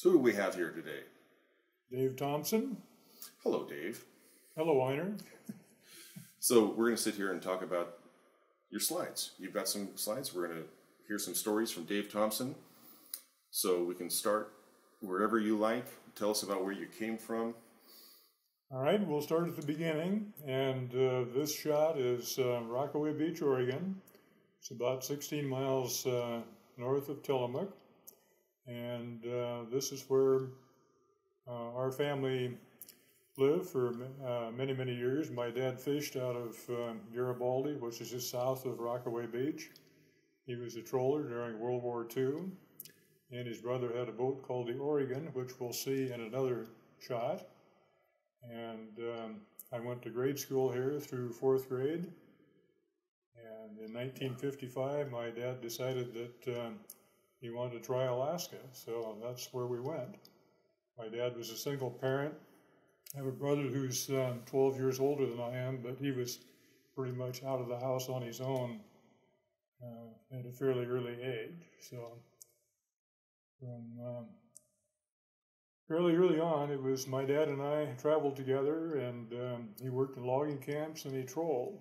So who do we have here today? Dave Thompson. Hello, Dave. Hello, Einer. So we're going to sit here and talk about your slides. You've got some slides. We're going to hear some stories from Dave Thompson. So we can start wherever you like. Tell us about where you came from. All right, we'll start at the beginning. And this shot is Rockaway Beach, Oregon. It's about 16 miles north of Tillamook. And this is where our family lived for many, many years. My dad fished out of Garibaldi, which is just south of Rockaway Beach. He was a trawler during World War II, and his brother had a boat called the Oregon, which we'll see in another shot. And I went to grade school here through fourth grade. And in 1955, my dad decided that he wanted to try Alaska, so that's where we went. My dad was a single parent. I have a brother who's 12 years older than I am, but he was pretty much out of the house on his own at a fairly early age. So from fairly early on, it was my dad and I traveled together, and he worked in logging camps and he trolled.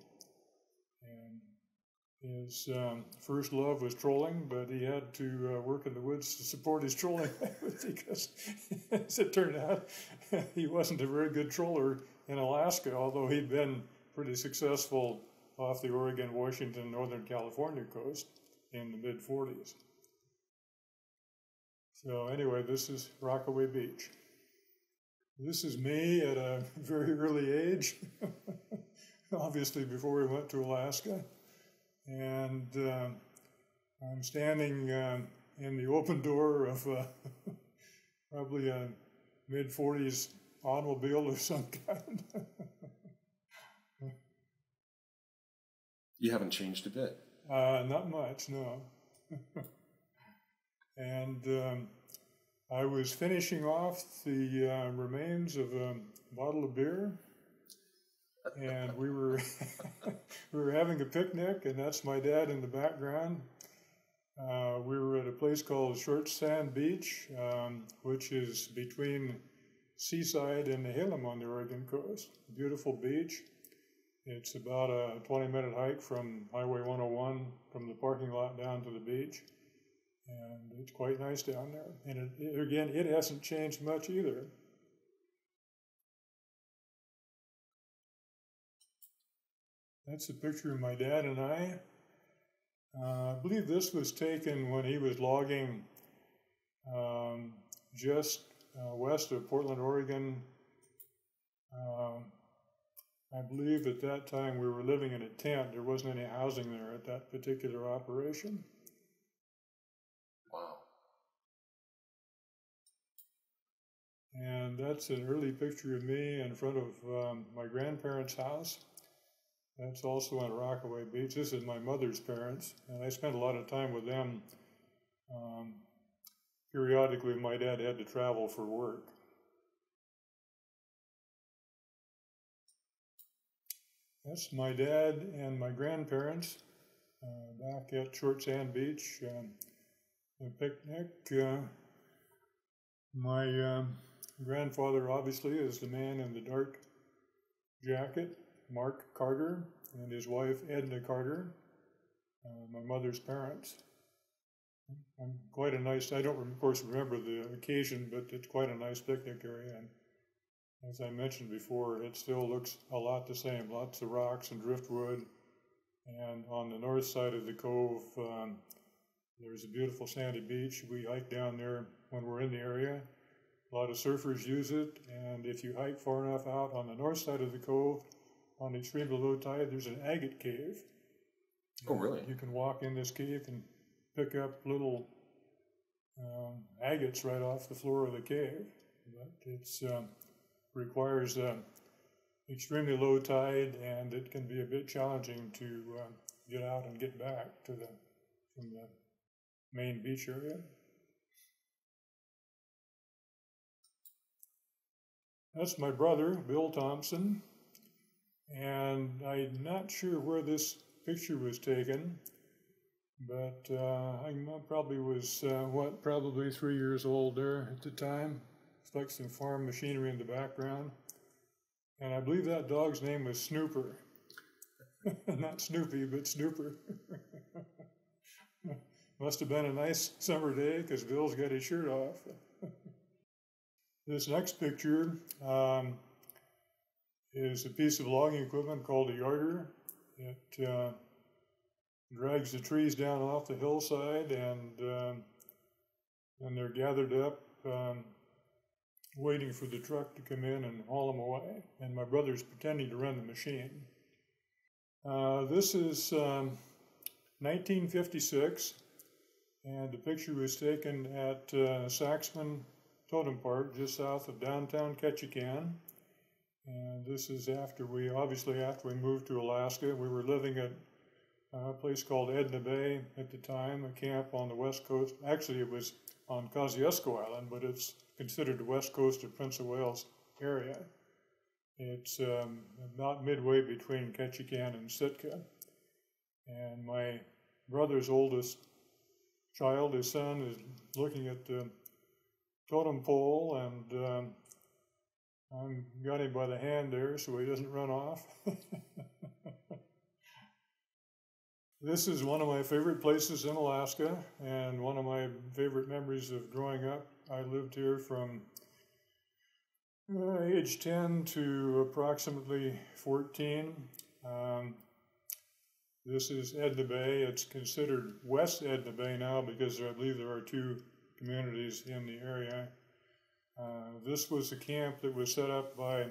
And his first love was trolling, but he had to work in the woods to support his trolling because, as it turned out, he wasn't a very good troller in Alaska, although he'd been pretty successful off the Oregon, Washington, Northern California coast in the mid-40s. So anyway, this is Rockaway Beach. This is me at a very early age, obviously before we went to Alaska. And I'm standing in the open door of probably a mid-40s automobile of some kind. You haven't changed a bit. Not much, no. And I was finishing off the remains of a bottle of beer. And we were we were having a picnic, and that's my dad in the background. We were at a place called Short Sand Beach, which is between Seaside and Nehalem on the Oregon coast. Beautiful beach. It's about a 20-minute hike from Highway 101 from the parking lot down to the beach. And it's quite nice down there. And it hasn't changed much either. That's a picture of my dad and I. I believe this was taken when he was logging just west of Portland, Oregon. I believe at that time we were living in a tent. There wasn't any housing there at that particular operation. Wow. And that's an early picture of me in front of my grandparents' house. That's also on Rockaway Beach. This is my mother's parents, and I spent a lot of time with them. Periodically, my dad had to travel for work. That's my dad and my grandparents back at Short Sand Beach, the picnic. My grandfather, obviously, is the man in the dark jacket. Mark Carter and his wife Edna Carter, my mother's parents. I'm quite a nice, I don't of course remember the occasion, but it's quite a nice picnic area. And as I mentioned before, it still looks a lot the same, lots of rocks and driftwood. And on the north side of the cove, there's a beautiful sandy beach. We hike down there when we're in the area. A lot of surfers use it, and if you hike far enough out on the north side of the cove, on the extreme low tide, there's an agate cave. Oh, really? You can walk in this cave and pick up little agates right off the floor of the cave. But it's requires extremely low tide, and it can be a bit challenging to get out and get back to the from the main beach area. That's my brother, Bill Thompson. And I'm not sure where this picture was taken. But I probably was, probably 3 years old there at the time. It's like some farm machinery in the background. And I believe that dog's name was Snooper. Not Snoopy, but Snooper. Must have been a nice summer day because Bill's got his shirt off. This next picture is a piece of logging equipment called a yarder. It drags the trees down off the hillside, and when they're gathered up, waiting for the truck to come in and haul them away. And my brother's pretending to run the machine. This is 1956, and the picture was taken at Saxman Totem Park, just south of downtown Ketchikan. And this is after we moved to Alaska. We were living at a place called Edna Bay at the time, a camp on the west coast. Actually, it was on Kosciusko Island, but it's considered the west coast of Prince of Wales area. It's about midway between Ketchikan and Sitka. And my brother's oldest child, his son, is looking at the totem pole, and I got him by the hand there so he doesn't run off. This is one of my favorite places in Alaska, and one of my favorite memories of growing up. I lived here from age 10 to approximately 14. This is Edna Bay. It's considered West Edna Bay now because I believe there are two communities in the area. This was a camp that was set up by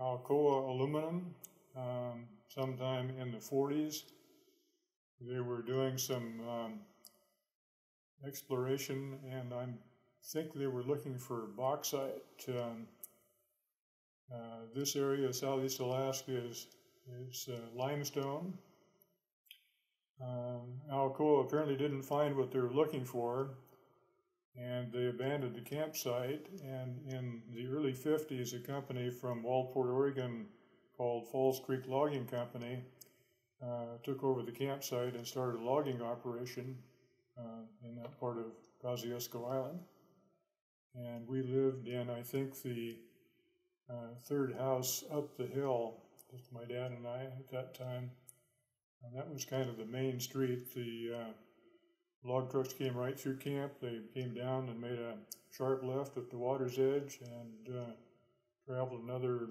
Alcoa Aluminum sometime in the 40s. They were doing some exploration, and I think they were looking for bauxite. This area of southeast Alaska is limestone. Alcoa apparently didn't find what they were looking for, and they abandoned the campsite. And in the early 50s, a company from Walport, Oregon, called False Creek Logging Company, took over the campsite and started a logging operation in that part of Kosciusko Island. And we lived in, I think, the third house up the hill, just my dad and I at that time. And that was kind of the main street. The log trucks came right through camp. They came down and made a sharp left at the water's edge and traveled another,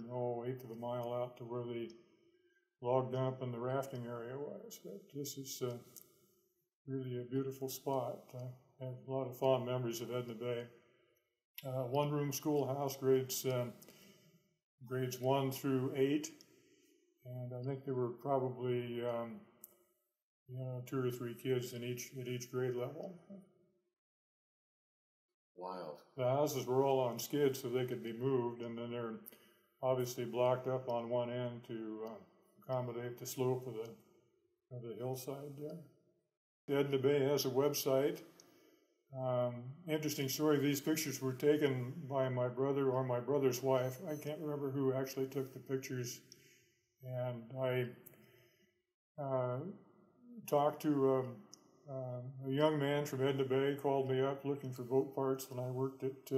eighth of a mile out to where the log dump and the rafting area was. But this is really a beautiful spot. I have a lot of fond memories of Edna Bay. One-room schoolhouse, grades 1 through 8, and I think there were probably 2 or 3 kids in each grade level. Wild. The houses were all on skids so they could be moved, and then they're obviously blocked up on one end to accommodate the slope of the hillside there. Edna Bay has a website. Interesting story, these pictures were taken by my brother or my brother's wife. I can't remember who actually took the pictures. And I talked to a young man from Edna Bay, called me up looking for boat parts when I worked at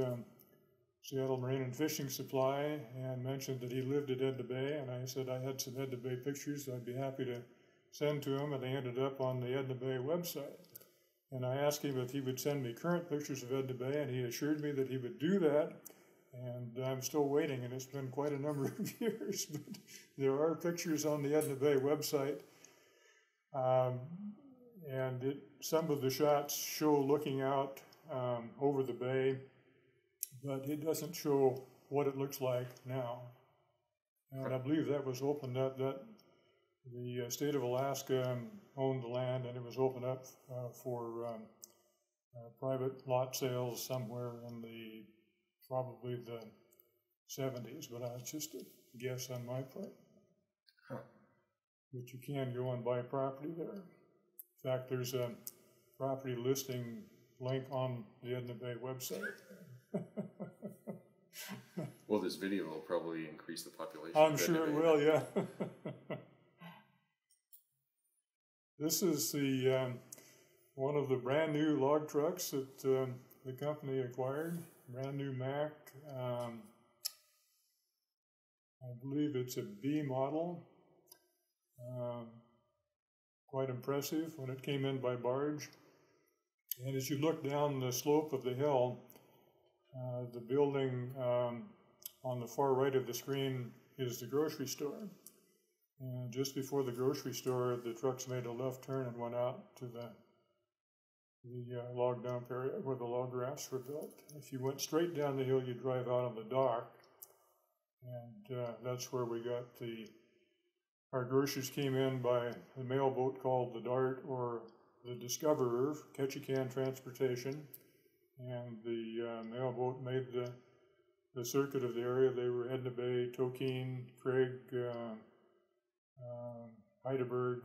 Seattle Marine and Fishing Supply, and mentioned that he lived at Edna Bay, and I said I had some Edna Bay pictures I'd be happy to send to him, and they ended up on the Edna Bay website. And I asked him if he would send me current pictures of Edna Bay, and he assured me that he would do that, and I'm still waiting, and it's been quite a number of years, but there are pictures on the Edna Bay website, and some of the shots show looking out over the bay, but it doesn't show what it looks like now. And I believe that was opened up, that the state of Alaska owned the land, and it was opened up for private lot sales somewhere in probably the 70s, but that's just a guess on my part. Huh. But you can go and buy property there. In fact, there's a property listing link on the Edna Bay website. Well, this video will probably increase the population. I'm sure it will, yeah. This is the one of the brand new log trucks that the company acquired, brand new Mack. I believe it's a B model. Quite impressive when it came in by barge. And as you look down the slope of the hill, the building on the far right of the screen is the grocery store. And just before the grocery store, the trucks made a left turn and went out to the log dump area where the log rafts were built. If you went straight down the hill, you'd drive out on the dock. And that's where we got our groceries came in by the mail boat called the Dart or the Discoverer, Ketchikan Transportation. And the mail boat made the circuit of the area. They were Edna Bay, Tokeen, Craig, Heidelberg,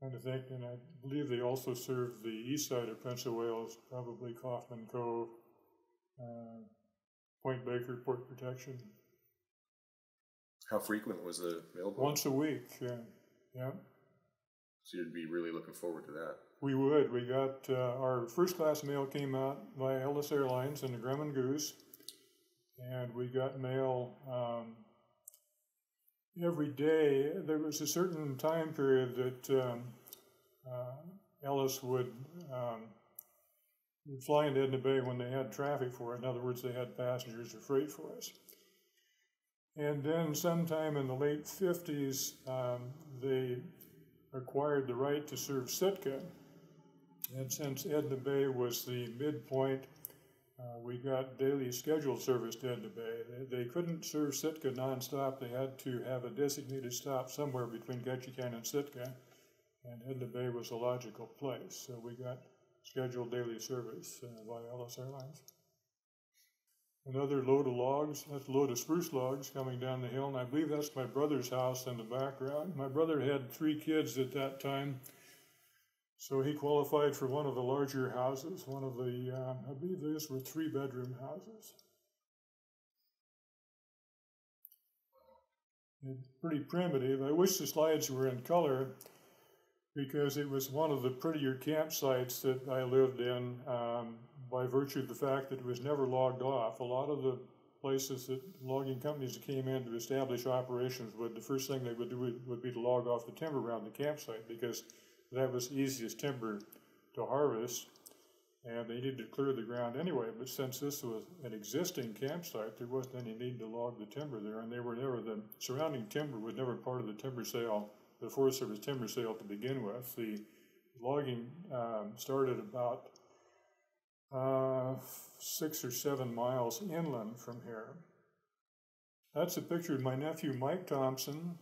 kind of thing. And I believe they also served the east side of Prince of Wales, probably Kaufman Cove, Point Baker, Port Protection. How frequent was the mailboat? Once a week, yeah. So you'd be really looking forward to that. We would. We got our first-class mail came out via Ellis Airlines and the Grumman and Goose, and we got mail every day. There was a certain time period that Ellis would fly into Edna Bay when they had traffic for it. In other words, they had passengers or freight for us. And then sometime in the late 50s, they acquired the right to serve Sitka. And since Edna Bay was the midpoint, we got daily scheduled service to Edna Bay. They couldn't serve Sitka nonstop. They had to have a designated stop somewhere between Ketchikan and Sitka, and Edna Bay was a logical place. So we got scheduled daily service by Ellis Airlines. Another load of logs, that's a load of spruce logs coming down the hill, and I believe that's my brother's house in the background. My brother had 3 kids at that time, so he qualified for one of the larger houses, one of the, I believe these were 3-bedroom houses. It's pretty primitive. I wish the slides were in color, because it was one of the prettier campsites that I lived in by virtue of the fact that it was never logged off. A lot of the places that logging companies came in to establish operations would, the first thing they would do would be to log off the timber around the campsite because that was the easiest timber to harvest and they needed to clear the ground anyway. But since this was an existing campsite, there wasn't any need to log the timber there and they were never, the surrounding timber was never part of the timber sale. The Forest Service timber sale to begin with. The logging started about 6 or 7 miles inland from here. That's a picture of my nephew Mike Thompson,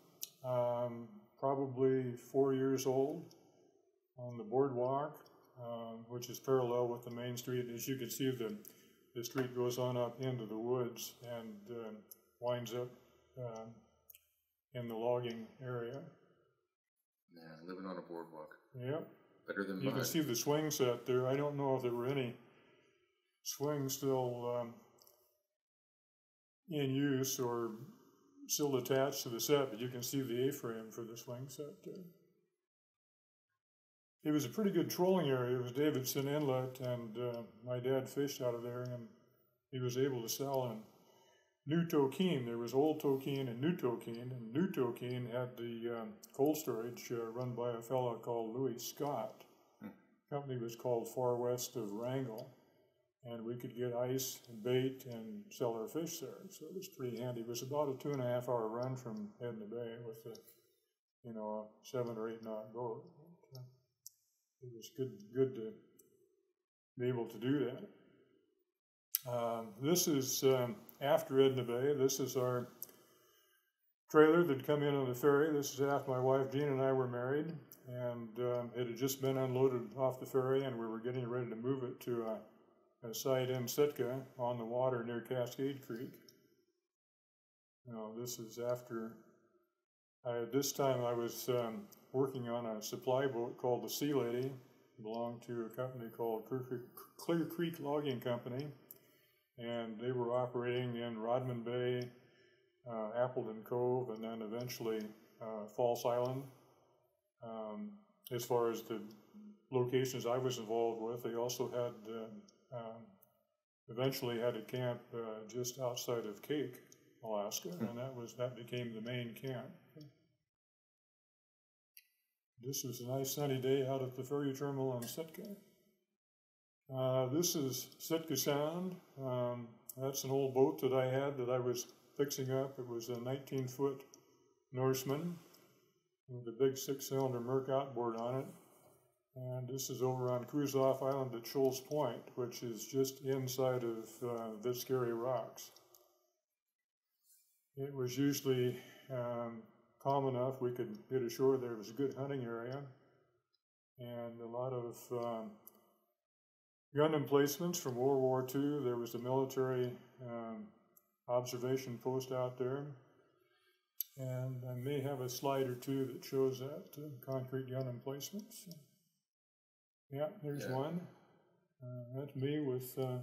probably 4 years old, on the boardwalk, which is parallel with the main street. As you can see, the street goes on up into the woods and winds up in the logging area. Yeah, living on a boardwalk. Yep. Better than mine. You can see the swing set there. I don't know if there were any swings still in use or still attached to the set, but you can see the A-frame for the swing set there. It was a pretty good trolling area. It was Davidson Inlet, and my dad fished out of there, and he was able to sell in New Tokeen. There was Old Tokeen and New Tokeen, and New Tokeen had the coal storage run by a fellow called Louis Scott. The company was called Far West of Wrangell, and we could get ice and bait and sell our fish there, so it was pretty handy. It was about a 2.5-hour run from Edna Bay with a, a 7- or 8-knot boat. It was good to be able to do that. This is after Edna Bay. This is our trailer that come in on the ferry. This is after my wife Jean and I were married, and it had just been unloaded off the ferry, and we were getting ready to move it to a site in Sitka on the water near Cascade Creek. Now, this is after, at this time I was working on a supply boat called the Sea Lady. It belonged to a company called Clear Creek Logging Company. And they were operating in Rodman Bay, Appleton Cove, and then eventually False Island. as far as the locations I was involved with, they also had eventually had a camp just outside of Kake, Alaska, and that became the main camp. This is a nice sunny day out at the ferry terminal on Sitka. This is Sitka Sound. That's an old boat that I had that I was fixing up. It was a 19-foot Norseman with a big 6-cylinder Merc outboard on it. And this is over on Kosciusko Island at Shoals Point, which is just inside of Vitskeri Rocks. It was usually calm enough we could get ashore. There was a good hunting area and a lot of gun emplacements from World War II. There was a military observation post out there. And I may have a slide or two that shows that, concrete gun emplacements. Yeah, there's one. That's me with on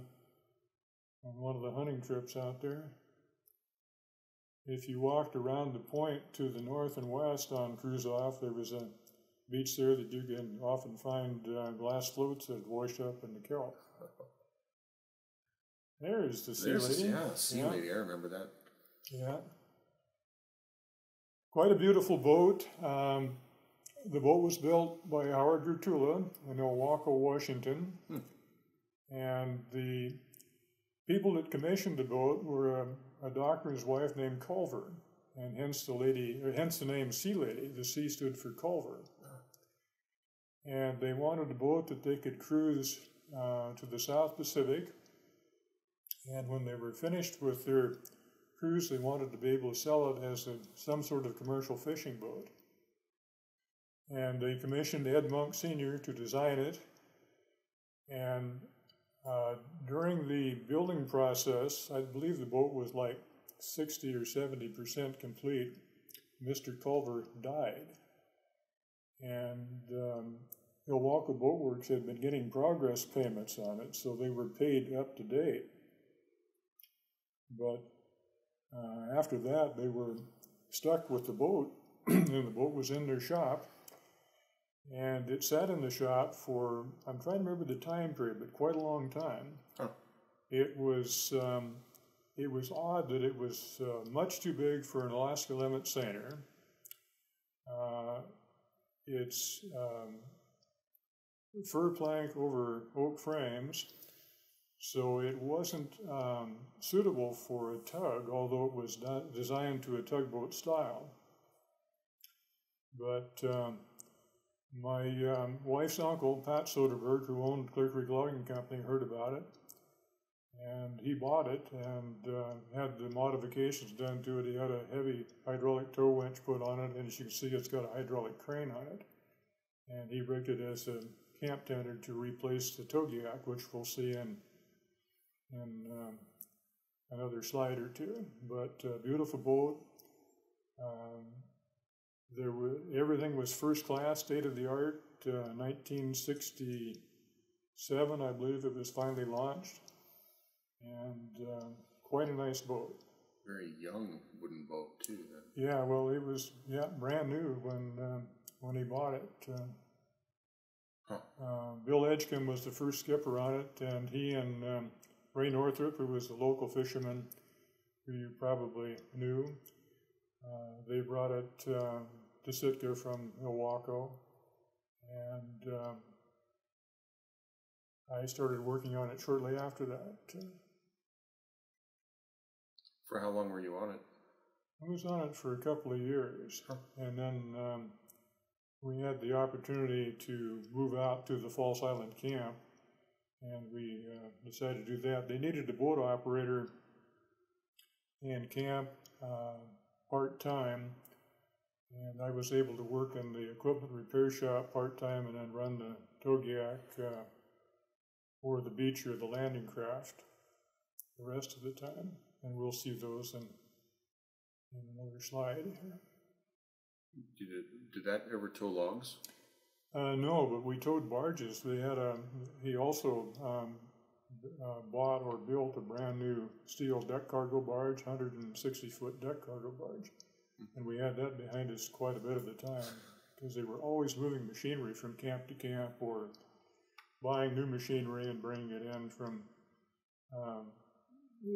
one of the hunting trips out there. If you walked around the point to the north and west on Kosciusko, there was a beach there that you can often find glass floats that wash up in the kelp. There's the Sea Lady. Yeah, Sea Lady, I remember that. Yeah. Quite a beautiful boat. The boat was built by Howard Rutula in Owako, Washington. And the people that commissioned the boat were a doctor's wife named Culver, and hence the name Sea Lady. The sea stood for Culver. And they wanted a boat that they could cruise to the South Pacific. And when they were finished with their cruise, they wanted to be able to sell it as some sort of commercial fishing boat. And they commissioned Ed Monk Sr. to design it. And during the building process, I believe the boat was like 60 or 70% complete. Mr. Culver died. And Ilwaco Boatworks had been getting progress payments on it, so they were paid up to date. But after that, they were stuck with the boat, and the boat was in their shop. And it sat in the shop for, I'm trying to remember the time period, but quite a long time. Huh. It was odd that it was much too big for an Alaska limit seiner. It's fir plank over oak frames, so it wasn't suitable for a tug, although it was designed to a tugboat style. But my wife's uncle, Pat Soderberg, who owned Clear Creek Logging Company, heard about it, and he bought it and had the modifications done to it. He had a heavy hydraulic tow winch put on it, and as you can see, it's got a hydraulic crane on it. And he rigged it as a camp tender to replace the Togiak, which we'll see in another slide or two. But beautiful boat. Everything was first class, state-of-the-art. 1967, I believe, it was finally launched. And quite a nice boat. Very young wooden boat, too. Then. Yeah, well, it was brand new when he bought it. Bill Edgecumbe was the first skipper on it, and he and Ray Northrup, who was the local fisherman, who you probably knew, they brought it to Sitka from Owako, and I started working on it shortly after that. For how long were you on it? I was on it for a couple of years, and then we had the opportunity to move out to the False Island camp, and we decided to do that. They needed a boat operator in camp, part-time, and I was able to work in the equipment repair shop part-time and then run the Togiak or the beach or the landing craft the rest of the time, and we'll see those in another slide here. Did that ever tow logs? No, but we towed barges. They had he also bought or built a brand new steel deck cargo barge, 160-foot deck cargo barge, and we had that behind us quite a bit of the time. because they were always moving machinery from camp to camp or buying new machinery and bringing it in from...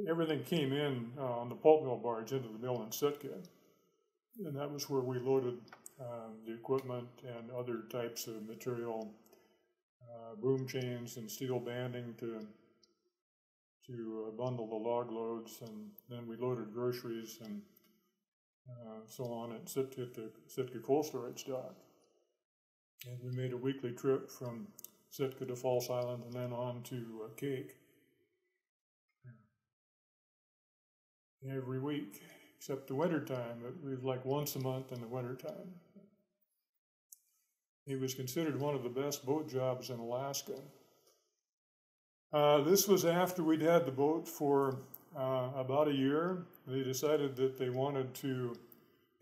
everything came in on the pulp mill barge into the mill in Sitka, and that was where we loaded the equipment and other types of material, boom chains and steel banding to bundle the log loads, and then we loaded groceries and so on at Sitka, to Sitka Coal Storage Dock. And we made a weekly trip from Sitka to False Island and then on to Kake. Every week, except the winter time. It was like once a month in the winter time. It was considered one of the best boat jobs in Alaska. This was after we'd had the boat for about a year. They decided that they wanted to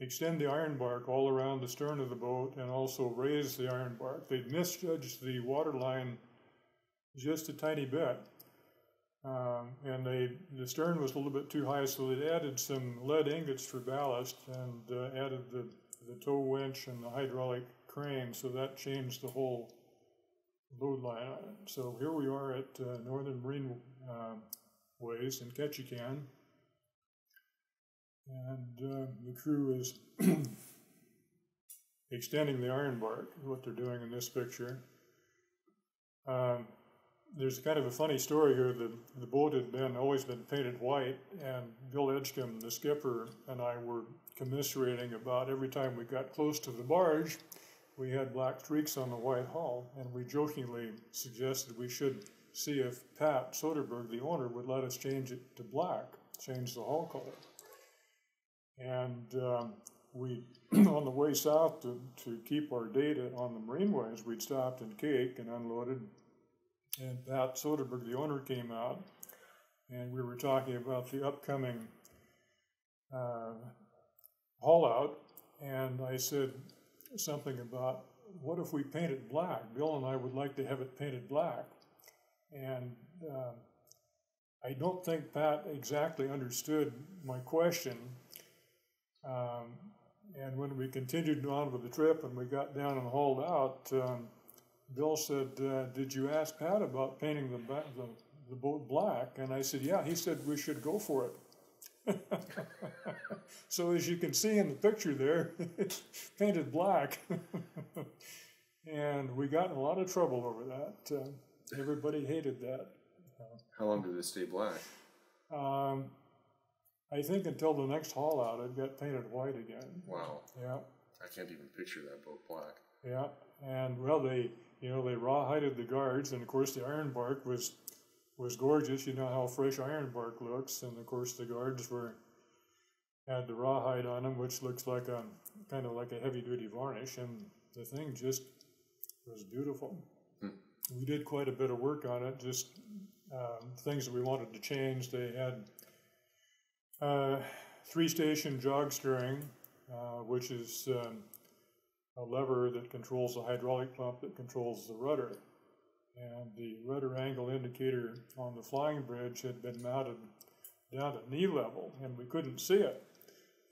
extend the iron bark all around the stern of the boat and also raise the iron bark. They'd misjudged the water line just a tiny bit. And the stern was a little bit too high, so they added some lead ingots for ballast and added the tow winch and the hydraulic crane, so that changed the whole load line on it. So here we are at Northern Marine Ways in Ketchikan, and the crew is extending the iron bark, what they're doing in this picture. There's kind of a funny story here. The boat had always been painted white, and Bill Edgecumbe, the skipper, and I were commiserating about every time we got close to the barge, we had black streaks on the white hull, and we jokingly suggested we should see if Pat Soderberg, the owner, would let us change it to black, change the hull color. And we, on the way south to keep our data on the marineways, we'd stopped in Kake and unloaded. And Pat Soderberg, the owner, came out, and we were talking about the upcoming haul-out, and I said something about, what if we paint it black? Bill and I would like to have it painted black. And I don't think Pat exactly understood my question. And when we continued on with the trip and we got down and hauled out, Bill said, did you ask Pat about painting the boat black? And I said, yeah. He said, we should go for it. So as you can see in the picture there, it's painted black. And we got in a lot of trouble over that. Everybody hated that. How long did it stay black? I think until the next haul out, it got painted white again. Wow. Yeah. I can't even picture that boat black. Yeah. And, well, they rawhided the guards, and of course the iron bark was gorgeous. You know how fresh iron bark looks, and of course the guards had the rawhide on them, which looks like kind of like a heavy-duty varnish, and the thing just was beautiful. Hmm. We did quite a bit of work on it, just things that we wanted to change. They had 3-station jog steering, which is a lever that controls the hydraulic pump that controls the rudder. And the rudder angle indicator on the flying bridge had been mounted down at knee level, and we couldn't see it.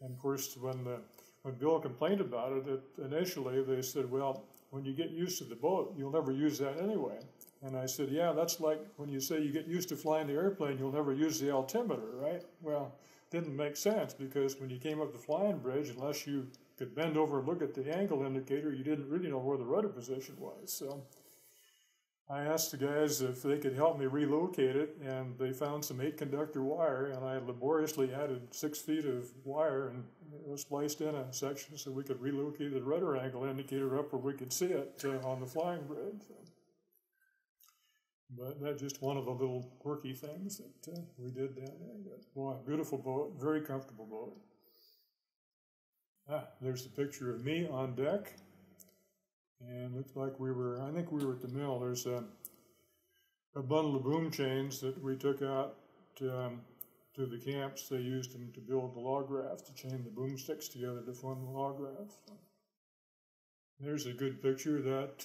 And of course, when Bill complained about it, initially they said, well, when you get used to the boat, you'll never use that anyway. And I said, yeah, that's like when you say you get used to flying the airplane, you'll never use the altimeter, right? Well, it didn't make sense, because when you came up the flying bridge, unless you could bend over and look at the angle indicator, you didn't really know where the rudder position was. So I asked the guys if they could help me relocate it, and they found some 8-conductor wire, and I laboriously added 6 feet of wire, and it was spliced in a section so we could relocate the rudder angle indicator up where we could see it on the flying bridge. But that's just one of the little quirky things that we did down there. But, boy, beautiful boat, very comfortable boat. There's the picture of me on deck, and it looked like I think we were at the mill. There's a bundle of boom chains that we took out to the camps. They used them to build the log raft, to chain the boom sticks together to form the log raft. There's a good picture. That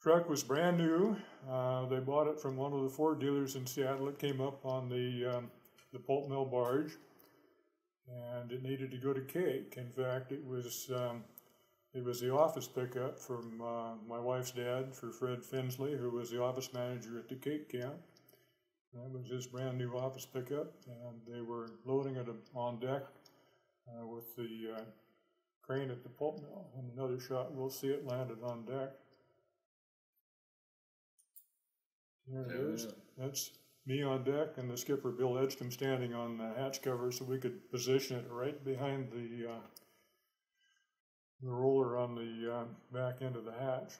truck was brand new. They bought it from one of the Ford dealers in Seattle. It came up on the pulp mill barge. And it needed to go to Kake. In fact, it was It was the office pickup from my wife's dad for Fred Finsley, who was the office manager at the Cape Camp. That was his brand new office pickup, and they were loading it on deck with the crane at the pulp mill. In another shot, we'll see it landed on deck. There it is. That's me on deck and the skipper Bill Edgecumbe standing on the hatch cover so we could position it right behind the roller on the back end of the hatch.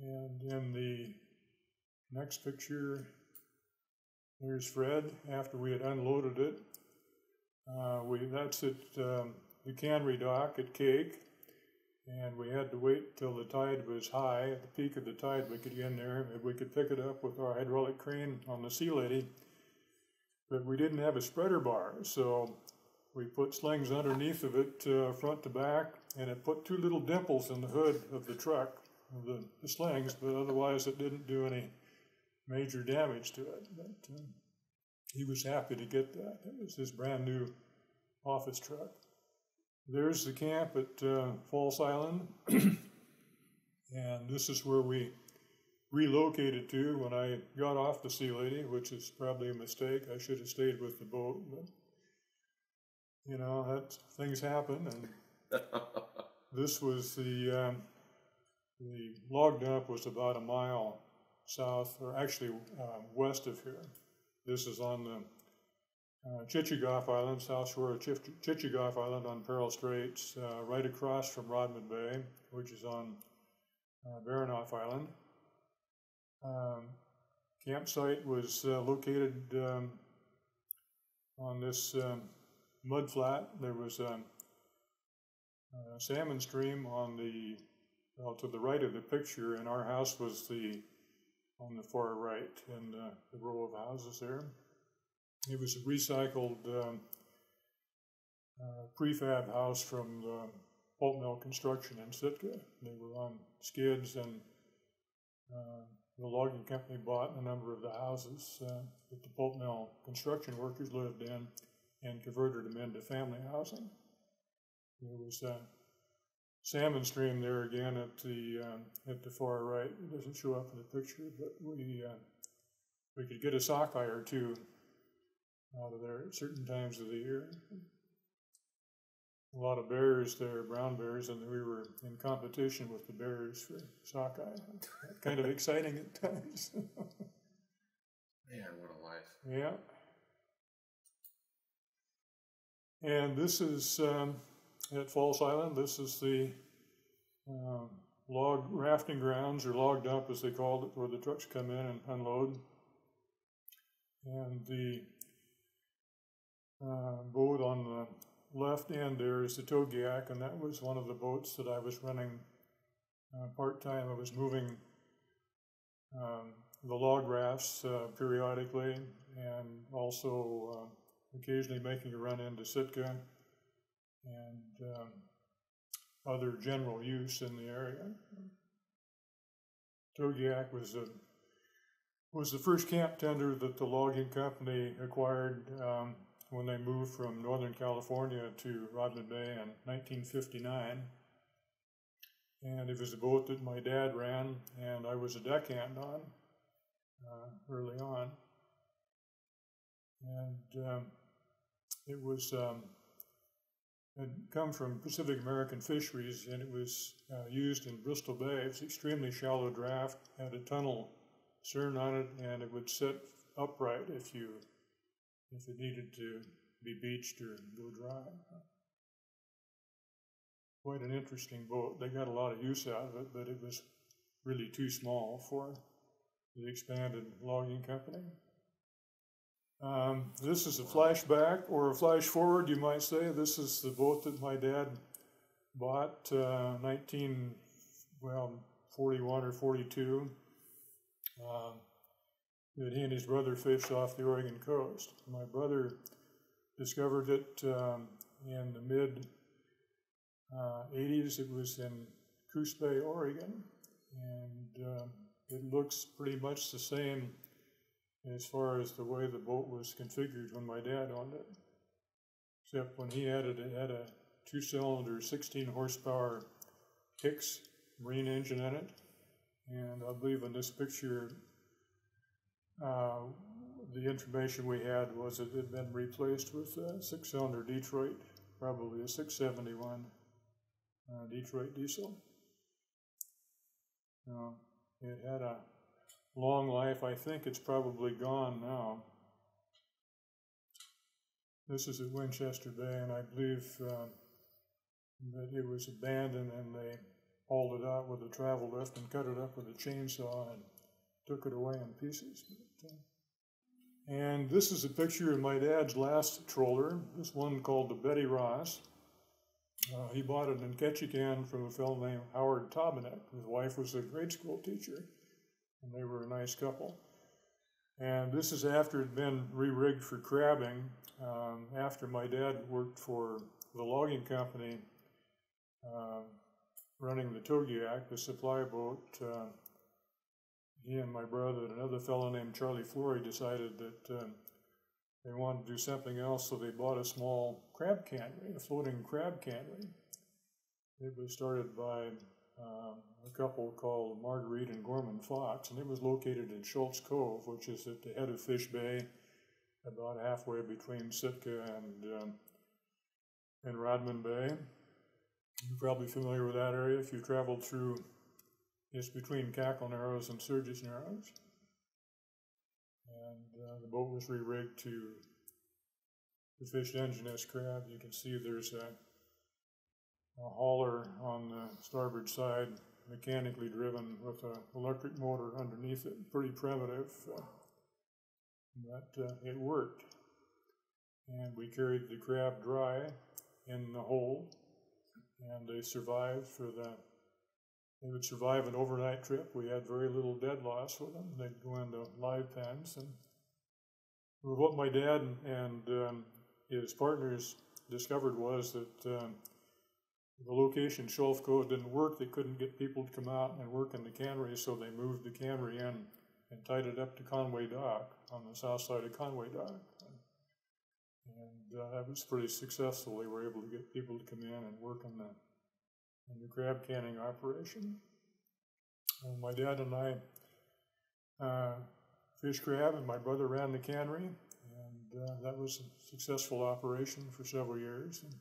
And in the next picture, there's Fred after we had unloaded it. That's at the cannery dock at Kake, and we had to wait till the tide was high. At the peak of the tide, we could get in there and we could pick it up with our hydraulic crane on the Sea Lady. But we didn't have a spreader bar, so we put slings underneath of it, front to back, and it put two little dimples in the hood of the truck, of the slings, but otherwise it didn't do any major damage to it. But he was happy to get that. It was his brand new office truck. There's the camp at False Island, and this is where we relocated to when I got off the Sea Lady, which is probably a mistake. I should have stayed with the boat, but you know, that things happen, and this was the log dump was about a mile south, or actually west of here. This is on the Chichagof Island, south shore of Chichagof Island on Peril Straits, right across from Rodman Bay, which is on Baranof Island. Campsite was located on this mud flat. There was a salmon stream on the, well, to the right of the picture, and our house was the, on the far right in the row of houses there. It was a recycled prefab house from the pulp mill construction in Sitka. They were on skids, and the logging company bought a number of the houses that the pulp mill construction workers lived in and converted them into family housing. There was a salmon stream there again at the far right. It doesn't show up in the picture, but we could get a sockeye or two out of there at certain times of the year. A lot of bears there, brown bears, and we were in competition with the bears for sockeye. Kind of exciting at times. Man, what a life. Yeah. And this is at False Island. This is the log rafting grounds, or log dump as they called it, where the trucks come in and unload. And the boat on the left end there is the Togiak, and that was one of the boats that I was running part-time. I was moving the log rafts periodically, and also occasionally making a run into Sitka and other general use in the area. Togiak was the first camp tender that the logging company acquired when they moved from Northern California to Rodman Bay in 1959. And it was a boat that my dad ran, and I was a deckhand on early on. And it was had come from Pacific American Fisheries, and it was used in Bristol Bay. It was extremely shallow draft, had a tunnel stern on it, and it would sit upright if it needed to be beached or go dry. Quite an interesting boat. They got a lot of use out of it, but it was really too small for the expanded logging company. This is a flashback, or a flash forward, you might say. This is the boat that my dad bought, 41 or 42, that he and his brother fished off the Oregon coast. My brother discovered it in the mid-80s. It was in Coos Bay, Oregon, and it looks pretty much the same as far as the way the boat was configured when my dad owned it, except when he added it, had a two-cylinder, 16-horsepower Hicks marine engine in it. And I believe in this picture, the information we had was it had been replaced with a six-cylinder Detroit, probably a 671 Detroit diesel. It had a long life. I think it's probably gone now. This is at Winchester Bay, and I believe that it was abandoned and they hauled it out with a travel lift and cut it up with a chainsaw and took it away in pieces. But, and this is a picture of my dad's last trawler, this one called the Betty Ross. He bought it in Ketchikan from a fellow named Howard Tobinek. His wife was a grade school teacher, and they were a nice couple. And this is after it had been re-rigged for crabbing, after my dad worked for the logging company running the Togiak, the supply boat. He and my brother and another fellow named Charlie Flory decided that they wanted to do something else, so they bought a small crab cannery, a floating crab cannery. It was started by a couple called Marguerite and Gorman Fox, and it was located in Schultz Cove, which is at the head of Fish Bay, about halfway between Sitka and Rodman Bay. You're probably familiar with that area if you traveled through. It's between Cackle Narrows and Surges Narrows. And the boat was re-rigged to the fish Dungeness crab. You can see there's a hauler on the starboard side, mechanically driven with an electric motor underneath it. Pretty primitive, but it worked. And we carried the crab dry in the hole, and they survived for the. They would survive an overnight trip. We had very little dead loss with them. They'd go into live pens. And what my dad and his partners discovered was that the location, Schultz Cove, didn't work. They couldn't get people to come out and work in the cannery, so they moved the cannery in and tied it up to Conway Dock, on the south side of Conway Dock. And that was pretty successful. They were able to get people to come in and work in the crab canning operation. And my dad and I fished crab, and my brother ran the cannery, and that was a successful operation for several years. And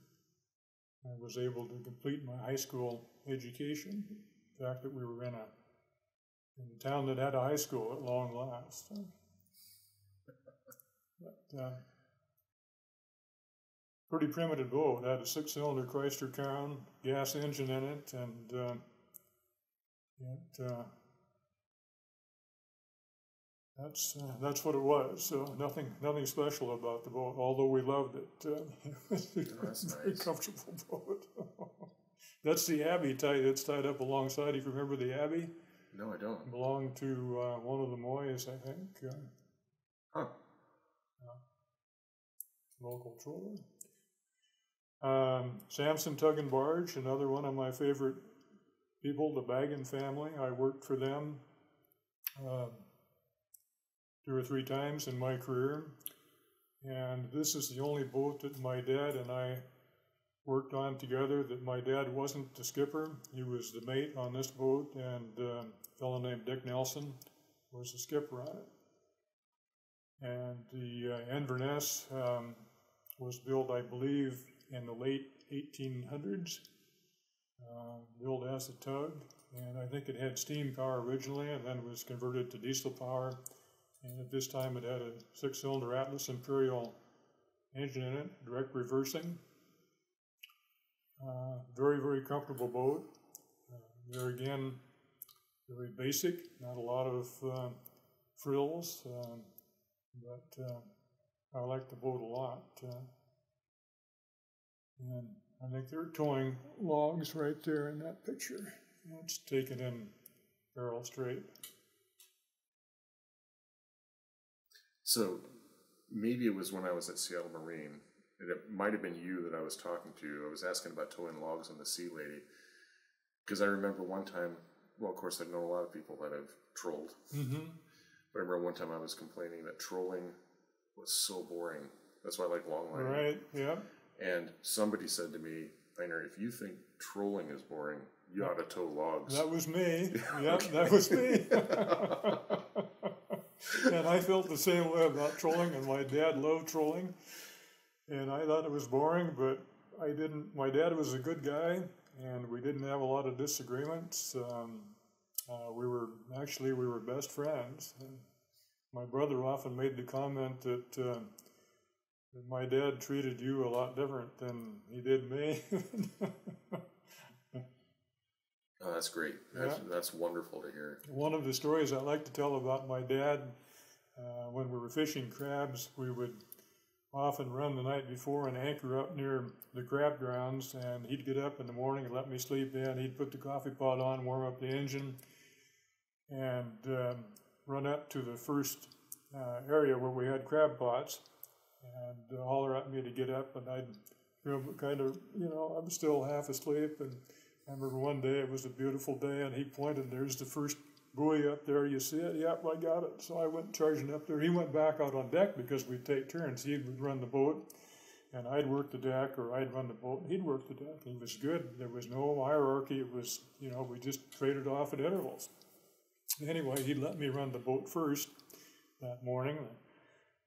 I was able to complete my high school education. The fact that we were in a town that had a high school at long last. But, pretty primitive boat. It had a six-cylinder Chrysler Crown gas engine in it, and that's what it was. So nothing special about the boat. Although we loved it, it was a very comfortable boat. That's the Abbey tied. It's tied up alongside. If you remember the Abbey? No, I don't. It belonged to one of the Moyes, I think. Local trawler. Samson Tug and Barge, another one of my favorite people, the Baggin family. I worked for them two or three times in my career. And this is the only boat that my dad and I worked on together that my dad wasn't the skipper. He was the mate on this boat, and a fellow named Dick Nelson was the skipper on it. And the Inverness was built, I believe, in the late 1800s, built as a tug, and I think it had steam power originally, and then was converted to diesel power. And at this time, it had a six-cylinder Atlas Imperial engine in it, direct reversing. Very, very comfortable boat. There again, very basic, not a lot of frills, but I like the boat a lot. And I think they're towing logs right there in that picture. That's taken in Peril Strait. So maybe it was when I was at Seattle Marine, and it might have been you that I was talking to. I was asking about towing logs on the Sea Lady, because I remember one time, well, of course, I've known a lot of people that have trolled. Mm-hmm. But I remember one time I was complaining that trolling was so boring. That's why I like longlining. Right, yeah. And somebody said to me, Rainer, if you think trolling is boring, you ought to tow logs. That was me. Yeah, okay. That was me. And I felt the same way about trolling, and my dad loved trolling. And I thought it was boring, but I didn't. My dad was a good guy, and we didn't have a lot of disagreements. We were best friends. And my brother often made the comment that my dad treated you a lot different than he did me. Oh, that's great. That's wonderful to hear. One of the stories I like to tell about my dad, when we were fishing crabs, we would often run the night before and anchor up near the crab grounds, and he'd get up in the morning and let me sleep in. He'd put the coffee pot on, warm up the engine, and run up to the first area where we had crab pots, and holler at me to get up, and I'd I'm still half asleep. And I remember one day, it was a beautiful day, and he pointed, there's the first buoy up there, you see it? Yep, I got it. So I went charging up there. He went back out on deck because we'd take turns. He would run the boat, and I'd work the deck, or I'd run the boat, and he'd work the deck. He was good. There was no hierarchy. It was, we just traded off at intervals. Anyway, he let me run the boat first that morning.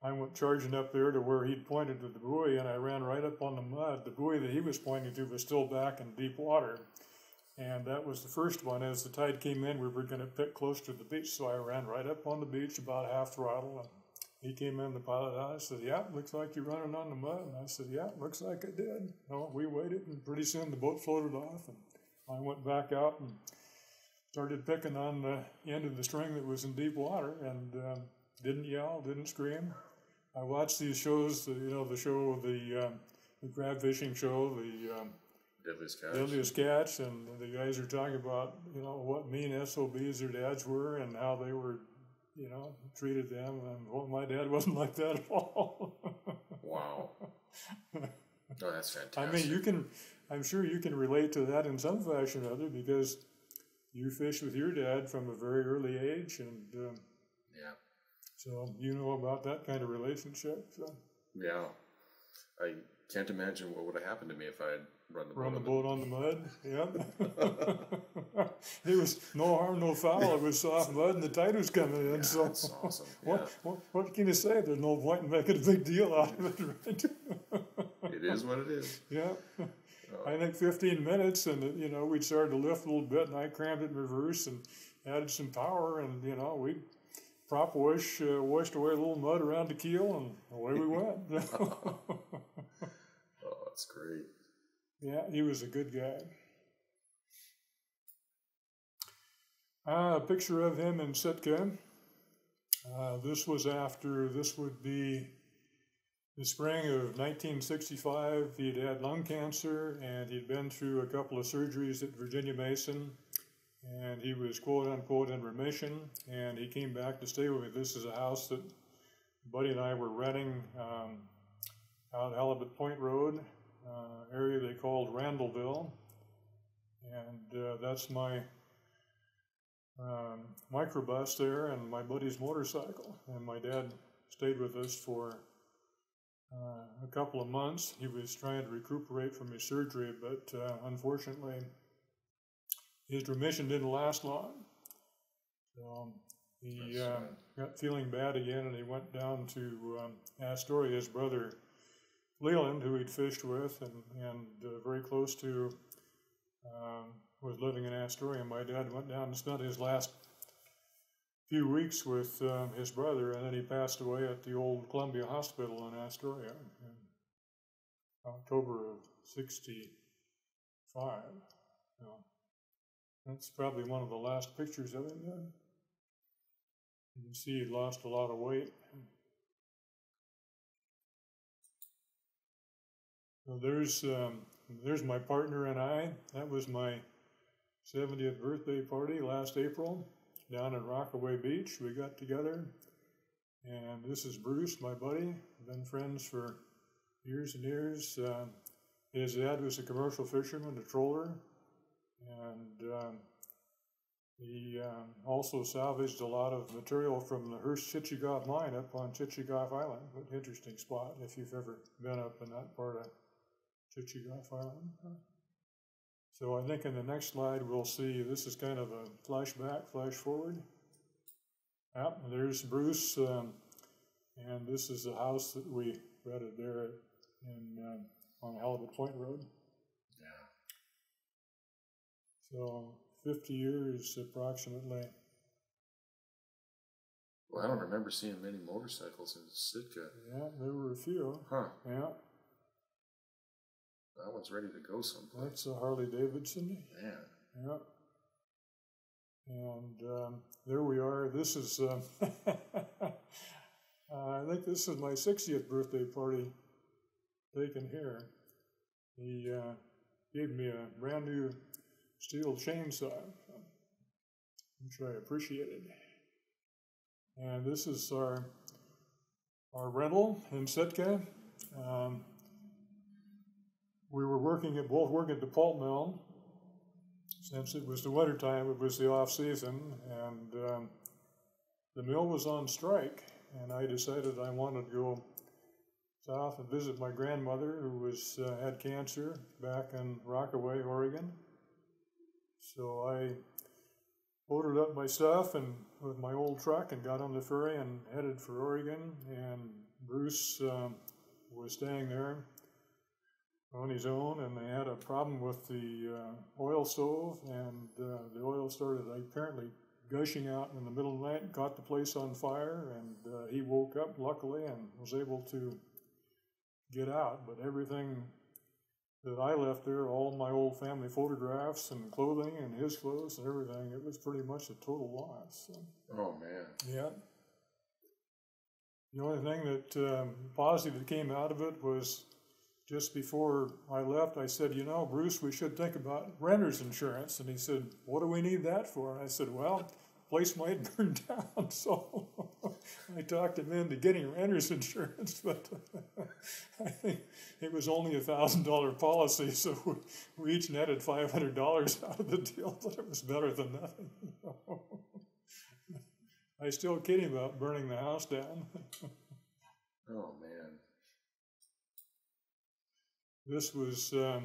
I went charging up there to where he'd pointed to the buoy, and I ran right up on the mud. The buoy that he was pointing to was still back in deep water. And that was the first one. As the tide came in, we were going to pick close to the beach, so I ran right up on the beach, about half throttle, and he came in the pilot house and said, yeah, looks like you're running on the mud. And I said, yeah, looks like I did. Well, we waited, and pretty soon the boat floated off, and I went back out and started picking on the end of the string that was in deep water, and didn't yell, didn't scream. I watched these shows, the crab fishing show, the Deadliest Catch, and the guys are talking about, what mean SOBs their dads were and how they were, treated them. And my dad wasn't like that at all. Wow. No, that's fantastic. I mean, I'm sure you can relate to that in some fashion or other, because you fished with your dad from a very early age, and so you know about that kind of relationship. So. Yeah. I can't imagine what would have happened to me if I had run the boat on the mud. It was no harm, no foul. It was soft mud, and the tide was coming in. Yeah, so that's awesome. Yeah. What can you say? There's no point in making a big deal out of it, right? It is what it is. Yeah. I think 15 minutes, and we started to lift a little bit, and I crammed it in reverse and added some power, and we prop wash washed away a little mud around the keel, and away we went. Oh, that's great. Yeah, he was a good guy. A picture of him in Sitka. This would be the spring of 1965. He'd had lung cancer, and he'd been through a couple of surgeries at Virginia Mason. And he was, quote unquote, in remission. And he came back to stay with me. This is a house that Buddy and I were renting out Halibut Point Road. Area they called Randallville, and that's my microbus there and my buddy's motorcycle, and my dad stayed with us for a couple of months. He was trying to recuperate from his surgery, but unfortunately his remission didn't last long, so he got feeling bad again, and he went down to Astoria. His brother Leland, who he'd fished with and very close to, was living in Astoria. My dad went down and spent his last few weeks with his brother, and then he passed away at the old Columbia Hospital in Astoria in October of 65. So that's probably one of the last pictures of him then. You can see he lost a lot of weight. So there's my partner and I. That was my 70th birthday party last April down at Rockaway Beach. We got together, and this is Bruce, my buddy. We've been friends for years and years. His dad was a commercial fisherman, a troller, and he also salvaged a lot of material from the Chichagof mine up on Chichagof Island. What an interesting spot if you've ever been up in that part of Chichagof Island. So I think in the next slide we'll see, this is kind of a flashback, flash forward. Yep, there's Bruce, and this is the house that we rented there in, on Halibut Point Road. Yeah. So 50 years approximately. Well, I don't remember seeing many motorcycles in Sitka. Yeah, there were a few. Huh. Yeah. That one's ready to go someplace. That's a Harley Davidson. Yeah. Yeah. And there we are. This is, I think this is my 60th birthday party taken here. He gave me a brand new steel chainsaw, which I appreciated. And this is our rental in Sitka. We were both working at the pulp mill. Since it was the winter time, it was the off season, and the mill was on strike. And I decided I wanted to go south and visit my grandmother, who was had cancer back in Rockaway, Oregon. So I loaded up my stuff and with my old truck and got on the ferry and headed for Oregon. And Bruce was staying there on his own, and they had a problem with the oil stove, and the oil started apparently gushing out in the middle of the night, caught the place on fire, and he woke up luckily and was able to get out. But everything that I left there, all my old family photographs and clothing and his clothes and everything, it was pretty much a total loss. So, oh, man. Yeah. The only thing that positive that came out of it was just before I left, I said, you know, Bruce, we should think about renter's insurance. And he said, what do we need that for? And I said, well, the place might burn down. So I talked him into getting renter's insurance, but I think it was only a $1,000 policy. So we each netted $500 out of the deal, but it was better than nothing. I still kid him about burning the house down. Oh, man. This was while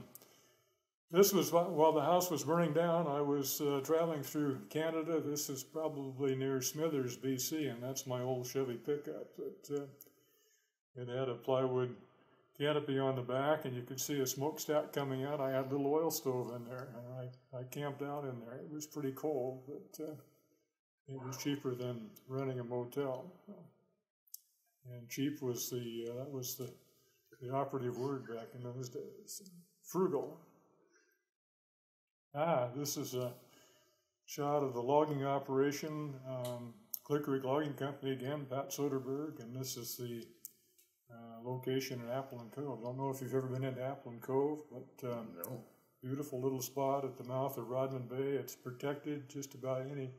the house was burning down. I was traveling through Canada. This is probably near Smithers, BC, and that's my old Chevy pickup. It had a plywood canopy on the back, and you could see a smokestack coming out. I had a little oil stove in there, and I camped out in there. It was pretty cold, but it was cheaper than renting a motel. And cheap was the operative word back in those days. Frugal. This is a shot of the logging operation. Clear Creek Logging Company again, Pat Soderberg, and this is the location in Appleton Cove. I don't know if you've ever been into Appleton Cove, but no. Beautiful little spot at the mouth of Rodman Bay. It's protected just about any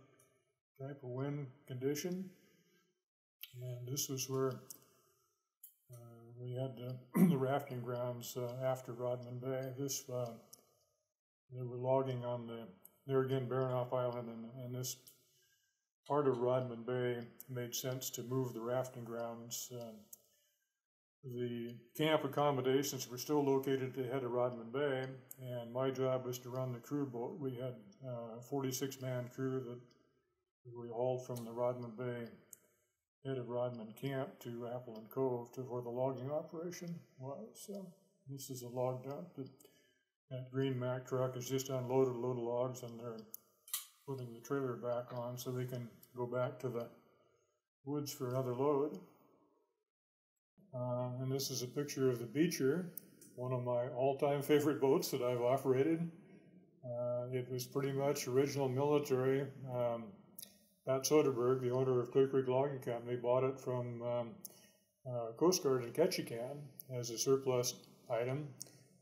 type of wind condition. And this was where we had the rafting grounds after Rodman Bay. This they were logging on the, there again, Baranof Island, and this part of Rodman Bay made sense to move the rafting grounds. The camp accommodations were still located at the head of Rodman Bay, and my job was to run the crew boat. We had a 46-man crew that we hauled from the Rodman Bay, head of Rodman Camp, to Appleton Cove, to where the logging operation was. So this is a log dump. That green Mack truck has just unloaded a load of logs, and they're putting the trailer back on so they can go back to the woods for another load. And this is a picture of the Beecher, one of my all-time favorite boats that I've operated. It was pretty much original military. Pat Soderberg, the owner of Clear Creek Logging Company, bought it from Coast Guard in Ketchikan as a surplus item.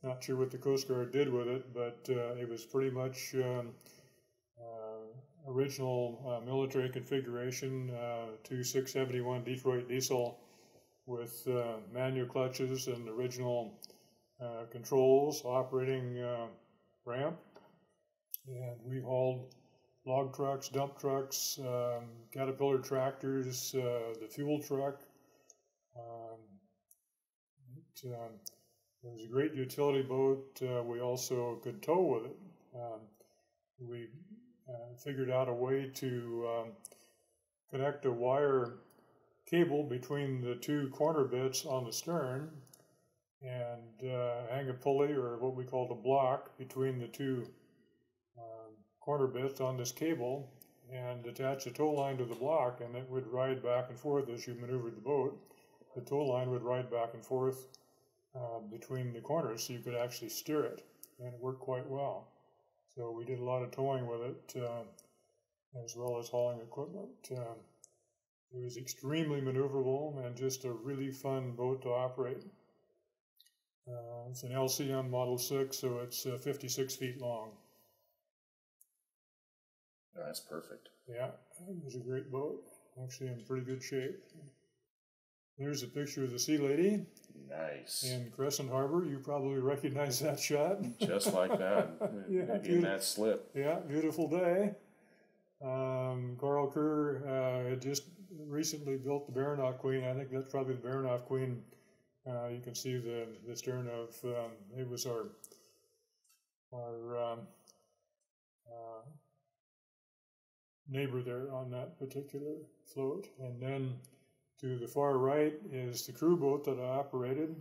Not sure what the Coast Guard did with it, but it was pretty much original military configuration, 2671 Detroit diesel with manual clutches and original controls, operating ramp. And we hauled log trucks, dump trucks, Caterpillar tractors, the fuel truck. It was a great utility boat. We also could tow with it. We figured out a way to connect a wire cable between the two corner bits on the stern and hang a pulley, or what we called a block, between the two corner bits on this cable and attach a tow line to the block, and it would ride back and forth as you maneuvered the boat. The tow line would ride back and forth between the corners, so you could actually steer it, and it worked quite well. So we did a lot of towing with it, as well as hauling equipment. It was extremely maneuverable and just a really fun boat to operate. It's an LCM Model 6, so it's 56 feet long. Oh, that's perfect. Yeah, it was a great boat. Actually in pretty good shape. There's a picture of the Sea Lady. Nice. In Crescent Harbor. You probably recognize that shot. Just like that. Yeah, in that slip. Yeah, beautiful day. Carl Kerr had just recently built the Baranof Queen. I think that's probably the Baranof Queen. You can see the stern of, it was our neighbor there on that particular float. And then to the far right is the crew boat that I operated.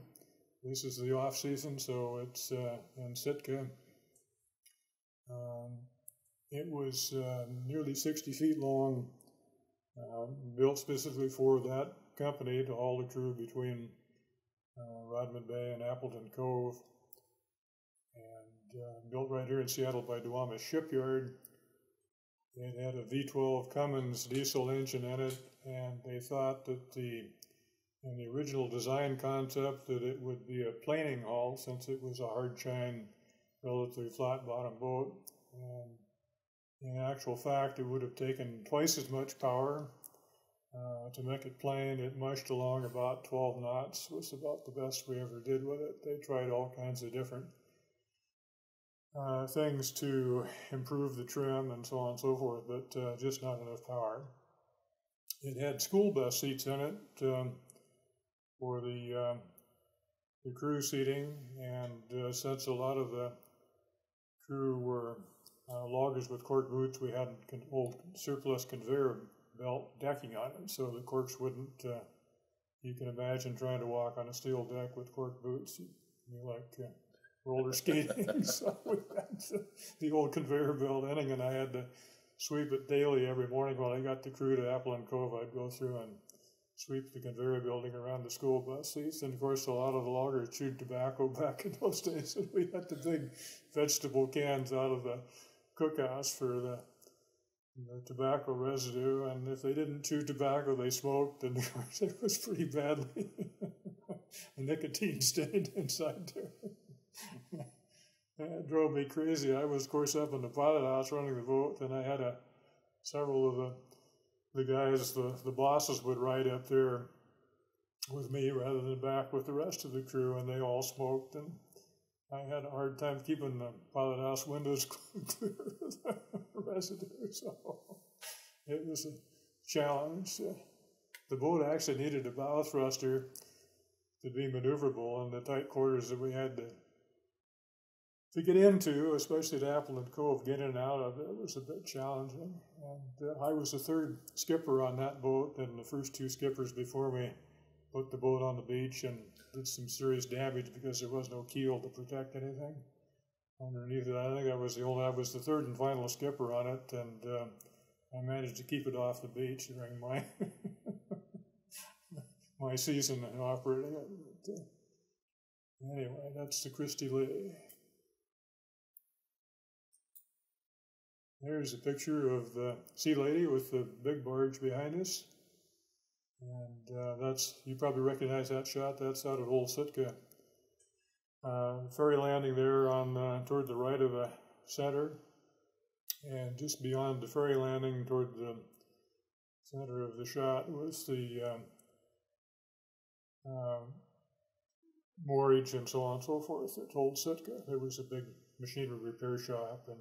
This is the off season, so it's in Sitka. It was nearly 60 feet long, built specifically for that company to haul the crew between Rodman Bay and Appleton Cove, and built right here in Seattle by Duwamish Shipyard. It had a V12 Cummins diesel engine in it, and they thought that in the original design concept that it would be a planing hull, since it was a hard chine, relatively flat bottom boat. And in actual fact, it would have taken twice as much power to make it plane. It mushed along about 12 knots, was about the best we ever did with it. They tried all kinds of different things to improve the trim and so on and so forth, but just not enough power. It had school bus seats in it for the crew seating, and since a lot of the crew were loggers with cork boots, we had an old surplus conveyor belt decking on it, so the corks wouldn't, you can imagine trying to walk on a steel deck with cork boots, you like roller skating. So we had the old conveyor belt ending, and I had to sweep it daily every morning. When I got the crew to Appleton Cove, I'd go through and sweep the conveyor building around the school bus seats. And of course, a lot of the loggers chewed tobacco back in those days, and we had the big vegetable cans out of the cookhouse for the tobacco residue. And if they didn't chew tobacco, they smoked, and it was pretty badly nicotine stained inside there. It drove me crazy. I was, of course, up in the pilot house running the boat, and I had several of the guys, the bosses, would ride up there with me rather than back with the rest of the crew, and they all smoked, and I had a hard time keeping the pilot house windows clear of the residue, so it was a challenge. The boat actually needed a bow thruster to be maneuverable in the tight quarters that we had to get into, especially at Appleton Cove. Getting in and out of it was a bit challenging. And I was the third skipper on that boat, and the first two skippers before me put the boat on the beach and did some serious damage because there was no keel to protect anything underneath it. I think I was the third and final skipper on it, and I managed to keep it off the beach during my my season in operating it. But, anyway, that's the Christie Lee. There's a picture of the Sea Lady with the big barge behind us. And you probably recognize that shot. That's out at Old Sitka. Ferry landing there toward the right of the center. And just beyond the ferry landing toward the center of the shot was the moorage and so on and so forth at Old Sitka. There was a big machinery repair shop and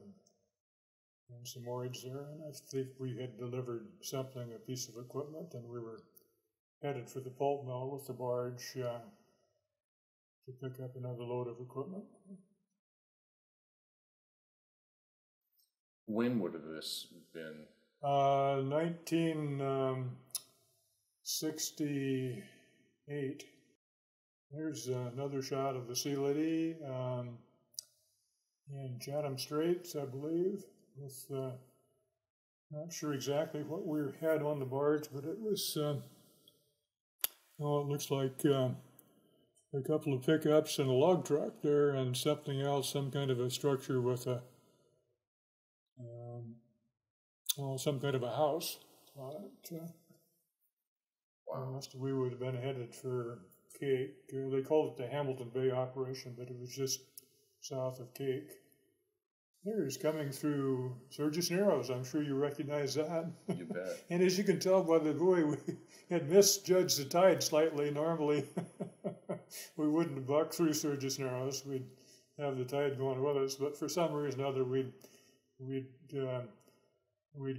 some moorage there, and I think we had delivered a piece of equipment, and we were headed for the pulp mill with the barge to pick up another load of equipment. When would have this been? 1968. Here's another shot of the Sea Lady in Chatham Straits, I believe. With, not sure exactly what we had on the barge, but it was, it looks like a couple of pickups and a log truck there, and something else, some kind of a structure with a, some kind of a house on it. Wow. We would have been headed for Kake. They called it the Hamilton Bay operation, but it was just south of Kake. Here's coming through Surges Narrows. I'm sure you recognize that. You bet. And as you can tell by the buoy, we had misjudged the tide slightly. Normally, we wouldn't buck through Surges Narrows. We'd have the tide going with us. But for some reason or other, we'd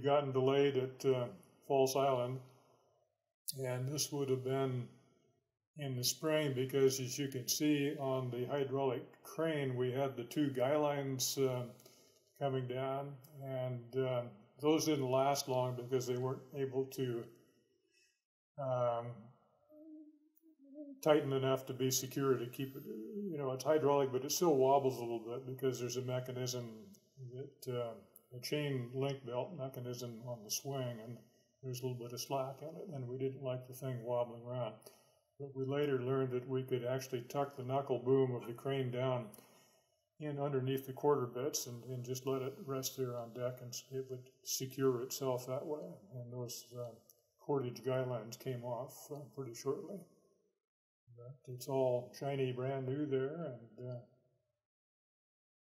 gotten delayed at False Island. And this would have been in the spring, because as you can see on the hydraulic crane, we had the two guy lines coming down, and those didn't last long because they weren't able to tighten enough to be secure to keep it. You know, it's hydraulic, but it still wobbles a little bit because there's a mechanism that a chain link belt mechanism on the swing, and there's a little bit of slack in it, and we didn't like the thing wobbling around. But we later learned that we could actually tuck the knuckle boom of the crane down in underneath the quarter bits and just let it rest there on deck, and it would secure itself that way. And those cordage guy lines came off pretty shortly. But it's all shiny, brand new there, and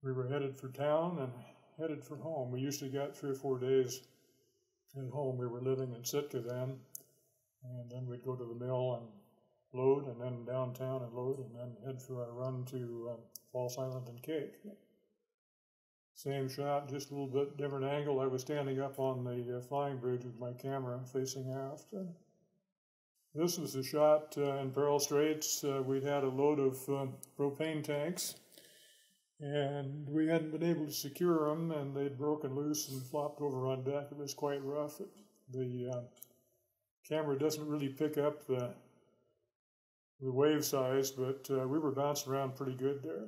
we were headed for town and headed for home. We usually got 3 or 4 days at home. We were living in Sitka then, and then we'd go to the mill and load, and then downtown and load, and then head for our run to False Island and Kake. Same shot, just a little bit different angle. I was standing up on the flying bridge with my camera facing aft. This was a shot in Peril Straits. We'd had a load of propane tanks, and we hadn't been able to secure them, and they'd broken loose and flopped over on deck. It was quite rough. The camera doesn't really pick up the wave size, but we were bouncing around pretty good there.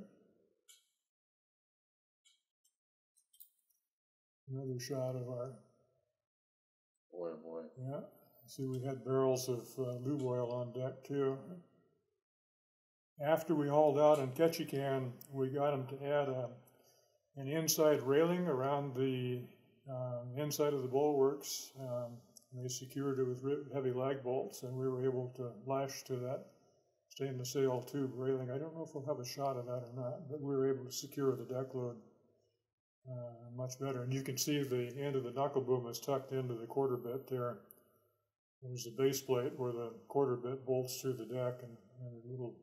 Another shot of our... Boy, oh boy. Yeah. See, we had barrels of lube oil on deck, too. After we hauled out in Ketchikan, we got them to add an inside railing around the inside of the bulwarks. They secured it with heavy lag bolts, and we were able to lash to that stainless steel tube railing. I don't know if we'll have a shot of that or not, but we were able to secure the deck load much better. And you can see the end of the knuckle boom is tucked into the quarter bit there. There's the base plate where the quarter bit bolts through the deck, and a little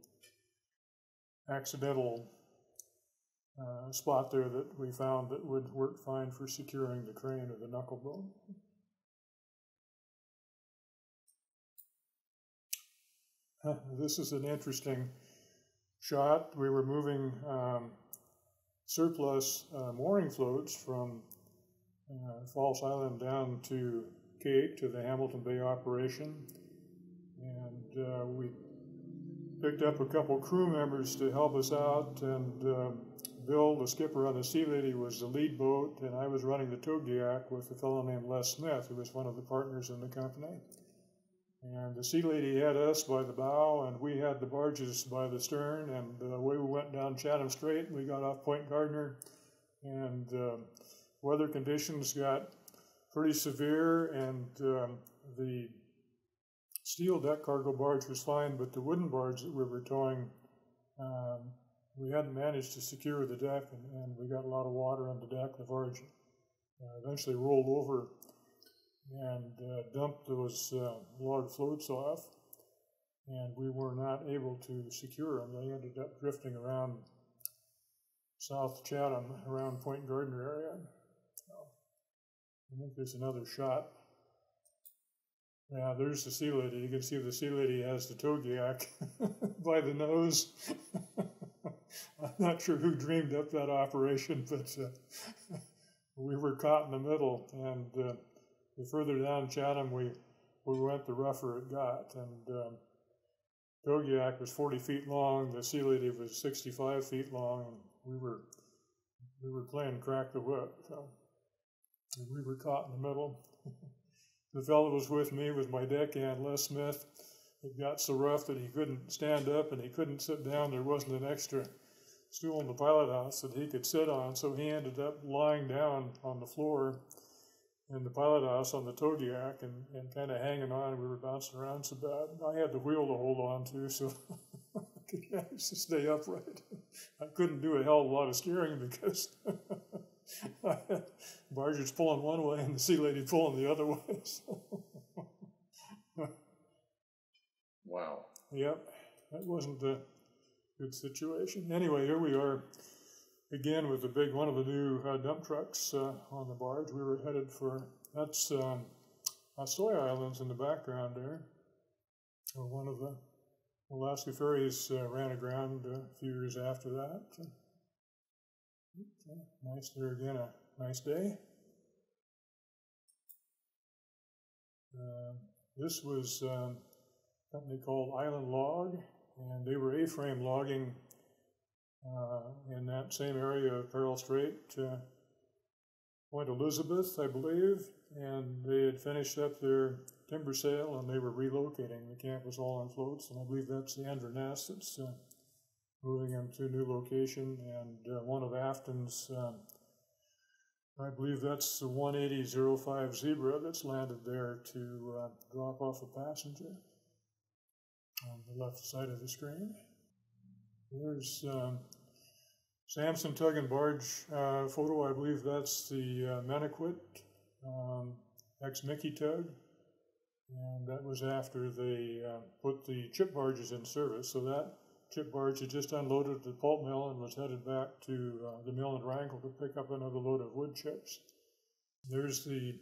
accidental spot there that we found that would work fine for securing the crane or the knuckle boom. This is an interesting shot. We were moving surplus mooring floats from False Island down to Kake, to the Hamilton Bay operation. And we picked up a couple crew members to help us out. And Bill, the skipper on the Sea Lady, was the lead boat. And I was running the Togiak with a fellow named Les Smith, who was one of the partners in the company. And the Sea Lady had us by the bow, and we had the barges by the stern, and away we went down Chatham Strait. We got off Point Gardner, and weather conditions got pretty severe, and the steel deck cargo barge was fine, but the wooden barge that we were towing, we hadn't managed to secure the deck, and we got a lot of water on the deck. The barge eventually rolled over and dumped those log floats off, and we were not able to secure them. They ended up drifting around South Chatham, around Point Gardner area. I think there's another shot. Yeah, there's the Sea Lady. You can see the Sea Lady has the Togiak by the nose. I'm not sure who dreamed up that operation, but we were caught in the middle, and the further down Chatham we went, the rougher it got. And Togiak was 40 feet long, the Sea Lady was 65 feet long, and we were playing crack the whip, so and we were caught in the middle. The fellow was with me was my deckhand, Les Smith. It got so rough that he couldn't stand up and he couldn't sit down. There wasn't an extra stool in the pilot house that he could sit on, so he ended up lying down on the floor in the pilot house on the Togiak and kind of hanging on. We were bouncing around so bad. I had the wheel to hold on to, so I could manage to stay upright. I couldn't do a hell of a lot of steering because I had barges pulling one way and the Sea Lady pulling the other way. So. Wow. Yep, that wasn't a good situation. Anyway, here we are again with the big one of the new dump trucks on the barge. We were headed for, that's Soy Islands in the background there. One of the Alaska ferries ran aground a few years after that. Okay. Nice there again, a nice day. This was a company called Island Log, and they were A-frame logging in that same area of Peril Strait, Point Elizabeth, I believe, and they had finished up their timber sale and they were relocating. The camp was all on floats, and I believe that's the Androness that's moving them to a new location, and one of Afton's, I believe that's the 180-05 Zebra that's landed there to drop off a passenger on the left side of the screen. There's Samson Tug and Barge photo. I believe that's the Meniquit, ex-Mickey Tug. And that was after they put the chip barges in service. So that chip barge had just unloaded at the pulp mill and was headed back to the mill in Wrangell to pick up another load of wood chips. There's the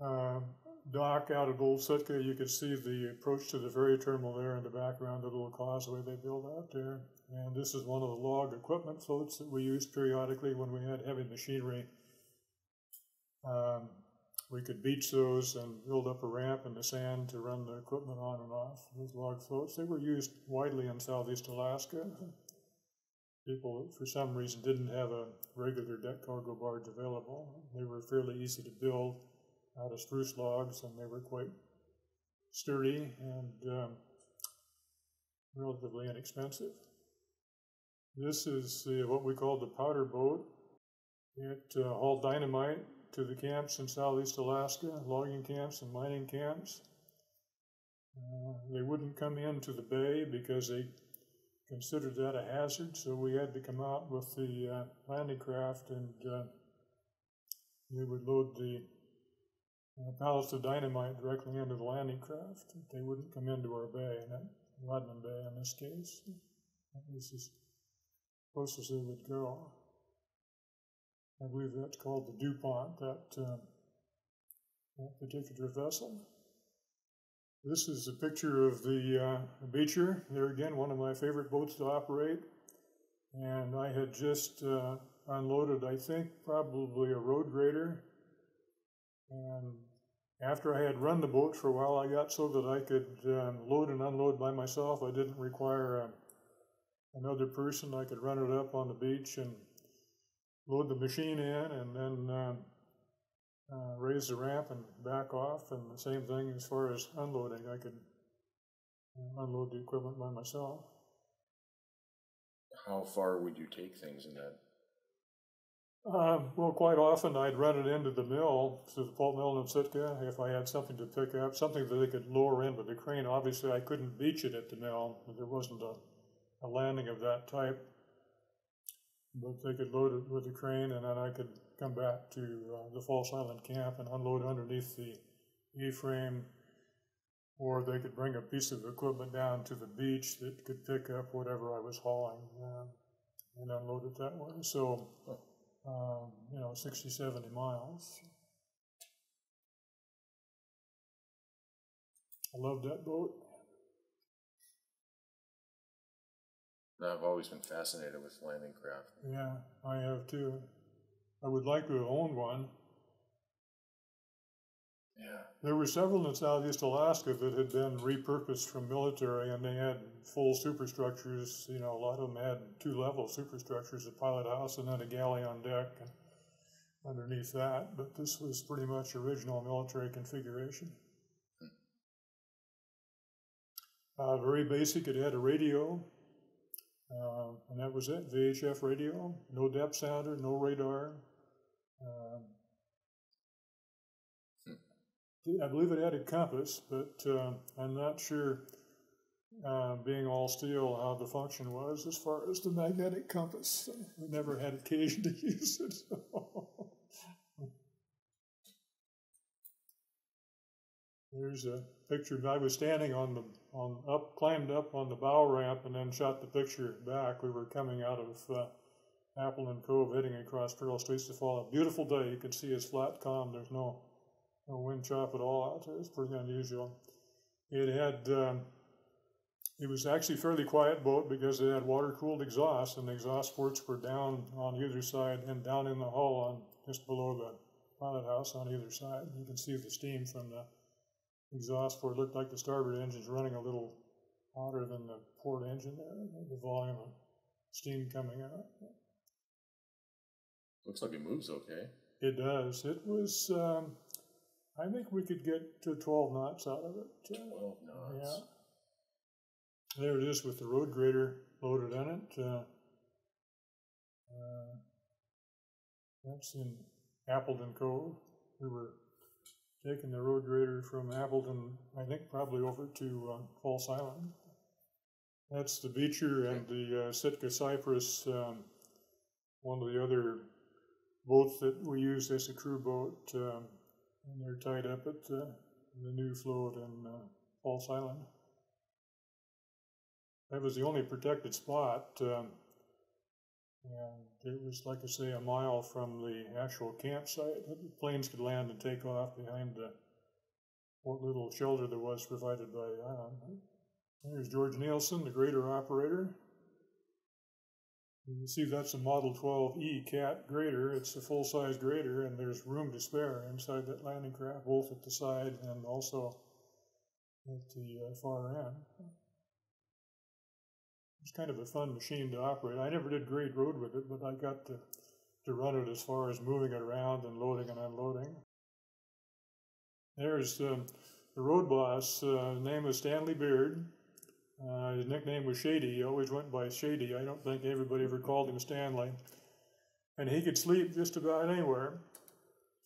dock out at Old Sitka. You can see the approach to the ferry terminal there in the background, the little causeway they built out there. And this is one of the log equipment floats that we used periodically when we had heavy machinery. We could beach those and build up a ramp in the sand to run the equipment on and off. Those log floats, they were used widely in southeast Alaska. People, for some reason, didn't have a regular deck cargo barge available. They were fairly easy to build out of spruce logs, and they were quite sturdy and relatively inexpensive. This is what we call the powder boat. It hauled dynamite to the camps in southeast Alaska, logging camps and mining camps. They wouldn't come into the bay because they considered that a hazard, so we had to come out with the landing craft, and we would load the pallets of dynamite directly into the landing craft. They wouldn't come into our bay, Rodman Bay in this case. That was as close as they would go. I believe that's called the DuPont, that particular vessel. This is a picture of the Beecher. There again, one of my favorite boats to operate. And I had just unloaded, I think, probably a road grader. And after I had run the boat for a while, I got so that I could load and unload by myself. I didn't require another person. I could run it up on the beach and load the machine in, and then raise the ramp and back off. And the same thing as far as unloading, I could unload the equipment by myself. How far would you take things in that? Well, quite often I'd run it into the mill, to the pulp mill in Sitka, if I had something to pick up, something that they could lower in with the crane. Obviously, I couldn't beach it at the mill. There wasn't a landing of that type. But they could load it with the crane, and then I could come back to the False Island camp and unload underneath the E-frame. Or they could bring a piece of equipment down to the beach that could pick up whatever I was hauling and unload it that way. So 60, 70 miles. I love that boat. I've always been fascinated with landing craft. Yeah, I have too. I would like to have owned one. Yeah. There were several in Southeast Alaska that had been repurposed from military, and they had full superstructures. You know, a lot of them had two-level superstructures, a pilot house and then a galley on deck underneath that. But this was pretty much original military configuration. Very basic. It had a radio, and that was it. VHF radio, no depth sounder, no radar. I believe it had a compass, but I'm not sure, being all steel, how the function was as far as the magnetic compass. We never had occasion to use it. There's a picture. I was standing on the climbed up on the bow ramp, and then shot the picture back. We were coming out of Appleton Cove, heading across Peril Straits to fall. A beautiful day. You could see it's flat, calm. There's no wind chop at all out there. It's pretty unusual. It had, it was actually a fairly quiet boat because it had water-cooled exhaust, and the exhaust ports were down on either side and down in the hull on just below the pilot house on either side. You can see the steam from the exhaust port. It looked like the starboard engine's running a little hotter than the port engine there, the volume of steam coming out. Looks like it moves okay. It does. It was... I think we could get to 12 knots out of it. 12 knots. Yeah. There it is with the road grader loaded on it. That's in Appleton Cove. We were taking the road grader from Appleton, I think probably over to False Island. That's the Beecher and the Sitka Cypress, one of the other boats that we used as a crew boat. And they're tied up at the new float in False Island. That was the only protected spot. And it was, like I say, a mile from the actual campsite. The planes could land and take off behind what little shelter there was provided by the island. There's George Nielsen, the grader operator. You can see that's a Model 12E Cat grader. It's a full-size grader, and there's room to spare inside that landing craft, both at the side and also at the far end. It's kind of a fun machine to operate. I never did great road with it, but I got to run it as far as moving it around and loading and unloading. There's the road boss. His name was Stanley Beard. His nickname was Shady. He always went by Shady. I don't think everybody ever called him Stanley. And he could sleep just about anywhere.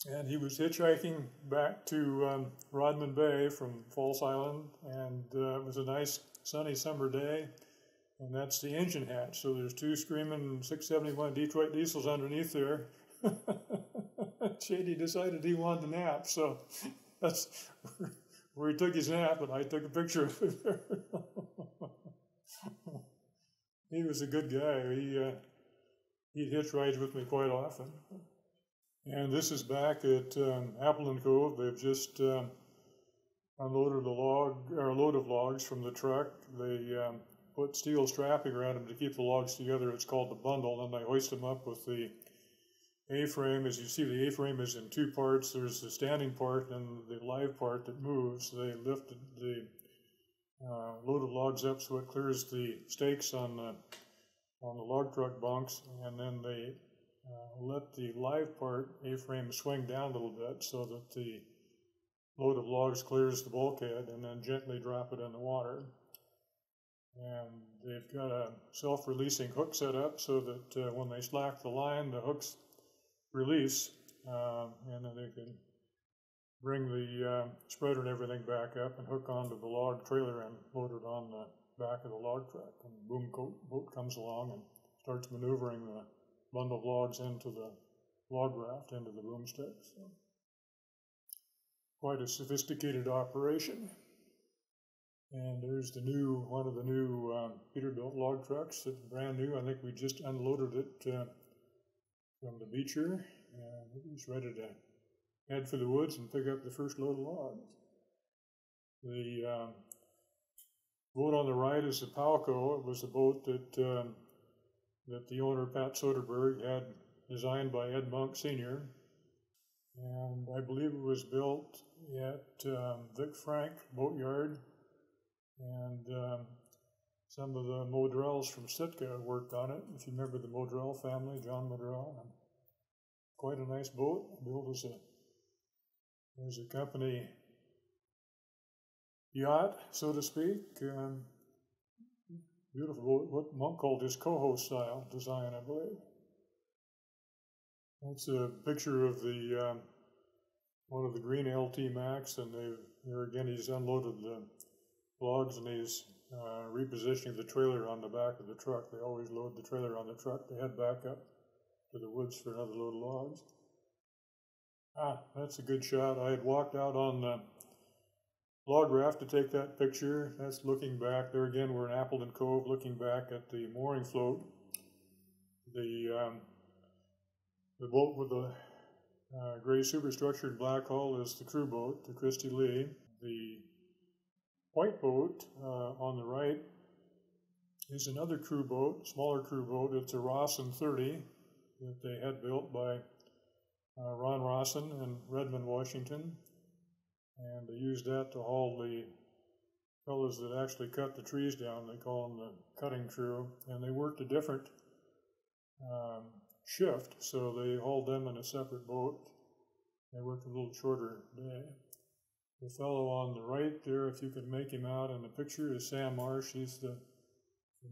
And he was hitchhiking back to Rodman Bay from False Island. And it was a nice sunny summer day. And that's the engine hatch. So there's two screaming 671 Detroit diesels underneath there. Shady decided he wanted to nap. So that's where he took his nap, and I took a picture of him there. He was a good guy. He'd hitch rides with me quite often. And this is back at Appleton Cove. They've just unloaded a log, or a load of logs from the truck. They put steel strapping around them to keep the logs together. It's called the bundle. And they hoist them up with the A-frame. As you see, the A-frame is in two parts. There's the standing part and the live part that moves. They lifted the load of logs up so it clears the stakes on the log truck bunks, and then they let the live part A-frame swing down a little bit so that the load of logs clears the bulkhead, and then gently drop it in the water. And they've got a self-releasing hook set up so that when they slack the line, the hooks release, and then they can bring the spreader and everything back up and hook onto the log trailer and load it on the back of the log truck. And the boom boat comes along and starts maneuvering the bundle of logs into the log raft, into the boomstick. So quite a sophisticated operation. And there's the new, one of the new Peterbilt log trucks. It's brand new. I think we just unloaded it from the Beecher. It was ready to head for the woods and pick up the first load of logs. The boat on the right is the Palco. It was a boat that that the owner, Pat Soderberg, had designed by Ed Monk Sr., and I believe it was built at Vic Frank Boatyard, and some of the Modrells from Sitka worked on it. If you remember the Modrell family, John Modrell, quite a nice boat, built as a company yacht, so to speak. Beautiful boat, what Monk called his coho style design, I believe. That's a picture of the one of the green LT Max, and there again he's unloaded the logs and he's repositioning the trailer on the back of the truck. They always load the trailer on the truck. They head back up to the woods for another load of logs. Ah, that's a good shot. I had walked out on the log raft to take that picture. That's looking back. There again, we're in Appleton Cove, looking back at the mooring float. The boat with the gray superstructure and black hull is the crew boat, the Christie Lee. The white boat on the right is another crew boat, smaller crew boat. It's a Rawson 30 that they had built by Ron Rawson in Redmond, Washington. And they used that to haul the fellows that actually cut the trees down. They call them the cutting crew. And they worked a different shift, so they hauled them in a separate boat. They worked a little shorter day. The fellow on the right there, if you could make him out in the picture, is Sam Marsh. He's the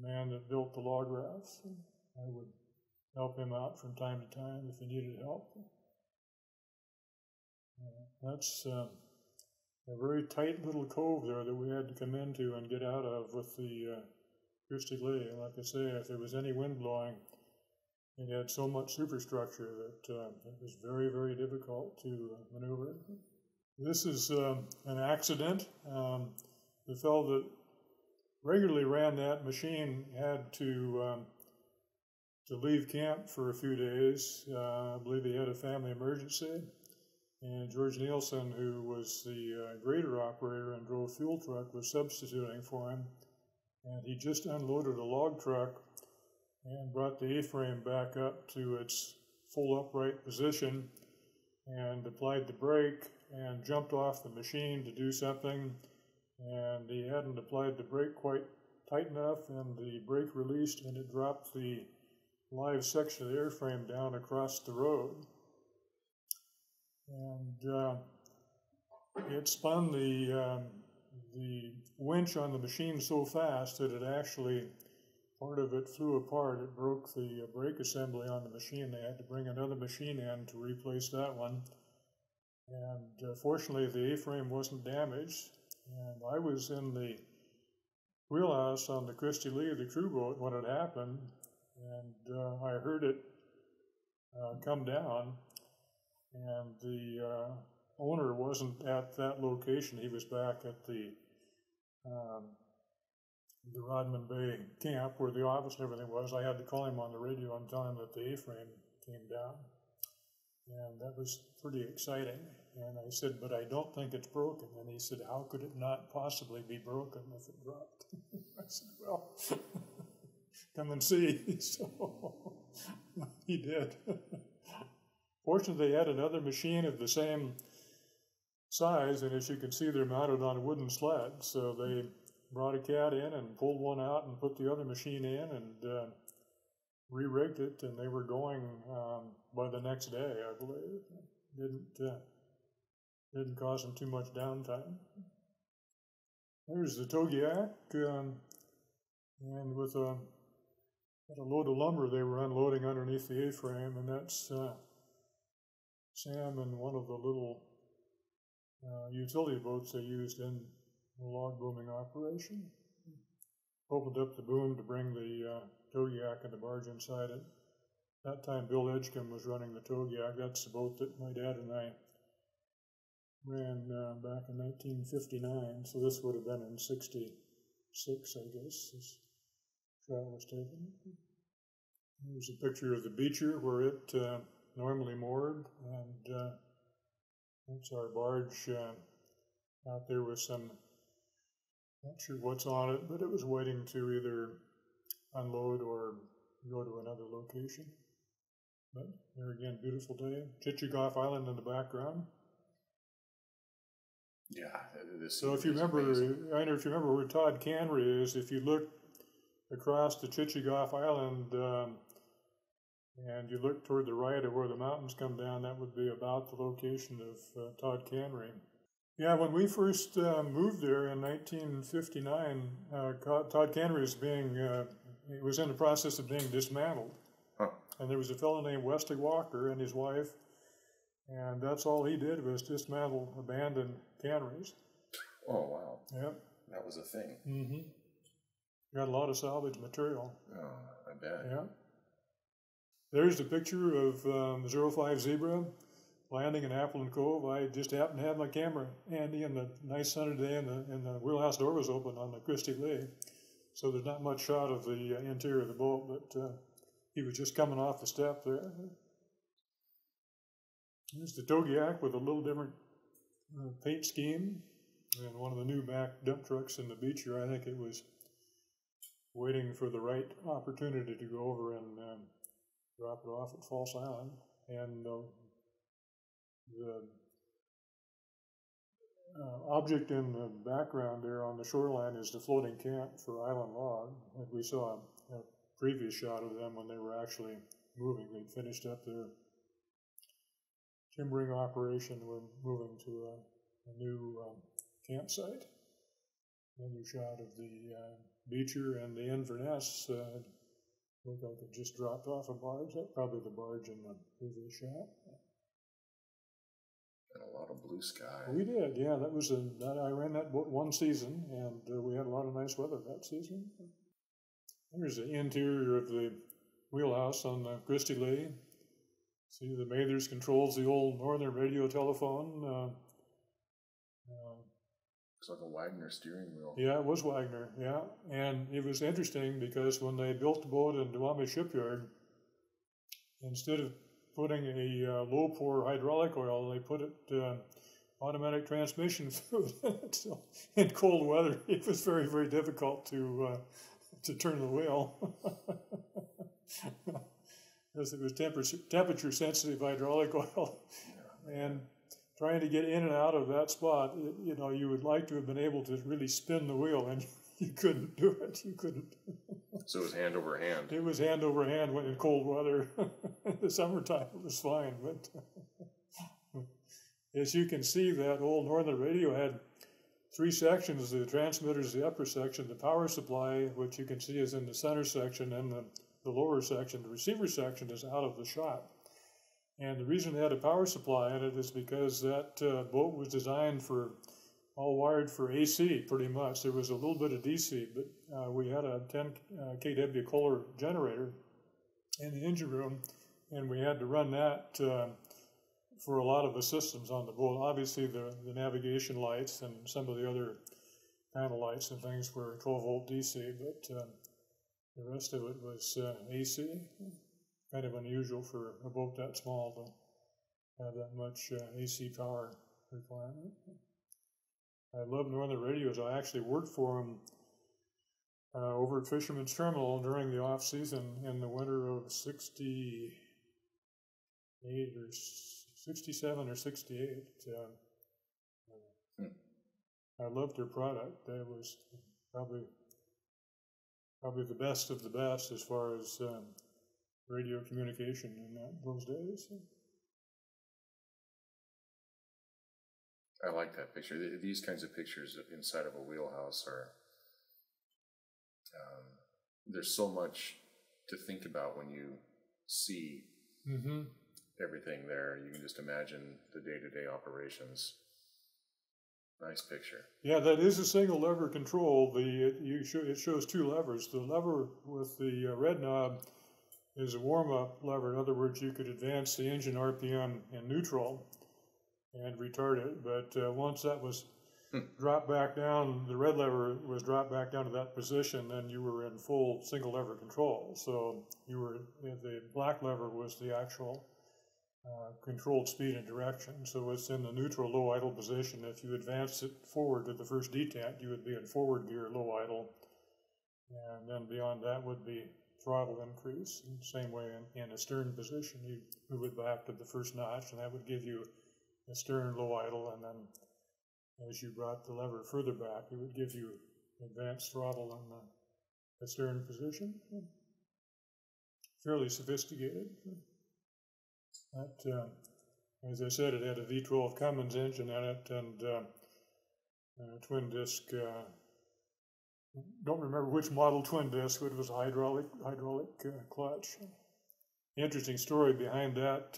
man that built the log rafts. I would help him out from time to time if he needed help. That's a very tight little cove there that we had to come into and get out of with the Christie Lee. Like I say, if there was any wind blowing, it had so much superstructure that it was very, very difficult to maneuver. This is an accident. The fellow that regularly ran that machine had to leave camp for a few days. I believe he had a family emergency. And George Nielsen, who was the grader operator and drove fuel truck, was substituting for him. And he just unloaded a log truck and brought the A-frame back up to its full upright position and applied the brake and jumped off the machine to do something, and he hadn't applied the brake quite tight enough, and the brake released and it dropped the live section of the airframe down across the road. And it spun the winch on the machine so fast that it actually, part of it flew apart. It broke the brake assembly on the machine. They had to bring another machine in to replace that one. And fortunately, the A-frame wasn't damaged. And I was in the wheelhouse on the Christie Lee, the crew boat, when it happened. And I heard it come down. And the owner wasn't at that location. He was back at the Rodman Bay camp where the office and everything was. I had to call him on the radio and tell him that the A-frame came down. And that was pretty exciting. And I said, but I don't think it's broken. And he said, how could it not possibly be broken if it dropped? I said, well, come and see. So he did. Fortunately, they had another machine of the same size. And as you can see, they're mounted on a wooden sled. So they brought a cat in and pulled one out and put the other machine in and re-rigged it, and they were going by the next day, I believe. Didn't cause them too much downtime. There's the Togiak, and with a load of lumber they were unloading underneath the A-frame, and that's Sam and one of the little utility boats they used in the log booming operation. Opened up the boom to bring the Togiak and the barge inside it. That time Bill Edgecumbe was running the Togiak. That's the boat that my dad and I ran back in 1959. So this would have been in 66, I guess, this shot was taken. Here's a picture of the beacher where it normally moored. And that's our barge out there with some, not sure what's on it, but it was waiting to either unload or go to another location. But there again, beautiful day. Chichagof Island in the background. Yeah. So if you remember, I know where Todd Canry is, if you look across the Chichagof Island and you look toward the right of where the mountains come down, that would be about the location of Todd Canry. Yeah, when we first moved there in 1959, Todd Canry was being, he was in the process of being dismantled. Huh. And there was a fellow named Wesley Walker and his wife, and that's all he did was dismantle abandoned canneries. Oh, wow. Yep. That was a thing. Mm-hmm. Got a lot of salvage material. Oh, I bet. Yeah. There's the picture of 05 Zebra landing in Appleton Cove. I just happened to have my camera handy on the nice sunny day, and the wheelhouse door was open on the Christie Lee. So there's not much shot of the interior of the boat, but he was just coming off the step there. Here's the Togiak with a little different paint scheme, and one of the new back dump trucks in the beach here. I think it was waiting for the right opportunity to go over and drop it off at False Island. And the object in the background there on the shoreline is the floating camp for Island Log. And we saw a previous shot of them when they were actually moving. They'd finished up their timbering operation. We're moving to a new campsite. A new shot of the Beecher and the Inverness. Looked like it just dropped off a barge. That's probably the barge in the previous shot. And a lot of blue sky. We did, yeah. That was I ran that boat one season, and we had a lot of nice weather that season. Here's the interior of the wheelhouse on the Christie Lee. See, the Mathers controls the old northern radio telephone. Looks like a Wagner steering wheel. Yeah, it was Wagner, yeah. And it was interesting because when they built the boat in Duwame Shipyard, instead of putting a low-pour hydraulic oil, they put it automatic transmission fluid. So in cold weather, it was very, very difficult to turn the wheel. Because it was temperature-sensitive hydraulic oil. Yeah. And trying to get in and out of that spot, you would like to have been able to really spin the wheel, and you couldn't do it. You couldn't. So it was hand over hand. It was hand over hand when in cold weather. In the summertime, it was fine. But as you can see, that old Northern radio had three sections. The transmitter is the upper section, the power supply, which you can see is in the center section, and the lower section, the receiver section, is out of the shot. And the reason they had a power supply in it is because that boat was designed for, all wired for AC pretty much. There was a little bit of DC, but we had a 10 kW Kohler generator in the engine room, and we had to run that for a lot of the systems on the boat. Obviously the navigation lights and some of the other panel lights and things were 12 volt DC, but the rest of it was AC. Kind of unusual for a boat that small to have that much AC power requirement. I love Northern Radios. I actually worked for them over at Fisherman's Terminal during the off season in the winter of 68 or 67 or 68. I loved their product. That was probably the best of the best as far as radio communication in those days. I like that picture. These kinds of pictures inside of a wheelhouse are, there's so much to think about when you see everything there. You can just imagine the day-to-day operations. Nice picture. Yeah, that is a single lever control. It shows two levers. The lever with the red knob is a warm-up lever. In other words, you could advance the engine RPM in neutral and retard it. But once that was dropped back down, the red lever was dropped back down to that position, then you were in full single lever control. So you were, the black lever was the actual controlled speed and direction. So it's in the neutral low idle position. If you advance it forward to the first detent, you would be in forward gear, low idle. And then beyond that would be throttle increase. In the same way, in a stern position, you move it back to the first notch, and that would give you a stern low idle, and then as you brought the lever further back, it would give you advanced throttle in the stern position. Fairly sophisticated. That, as I said, it had a V12 Cummins engine in it, and twin disc. Don't remember which model twin disc, but it was a hydraulic clutch. Interesting story behind that.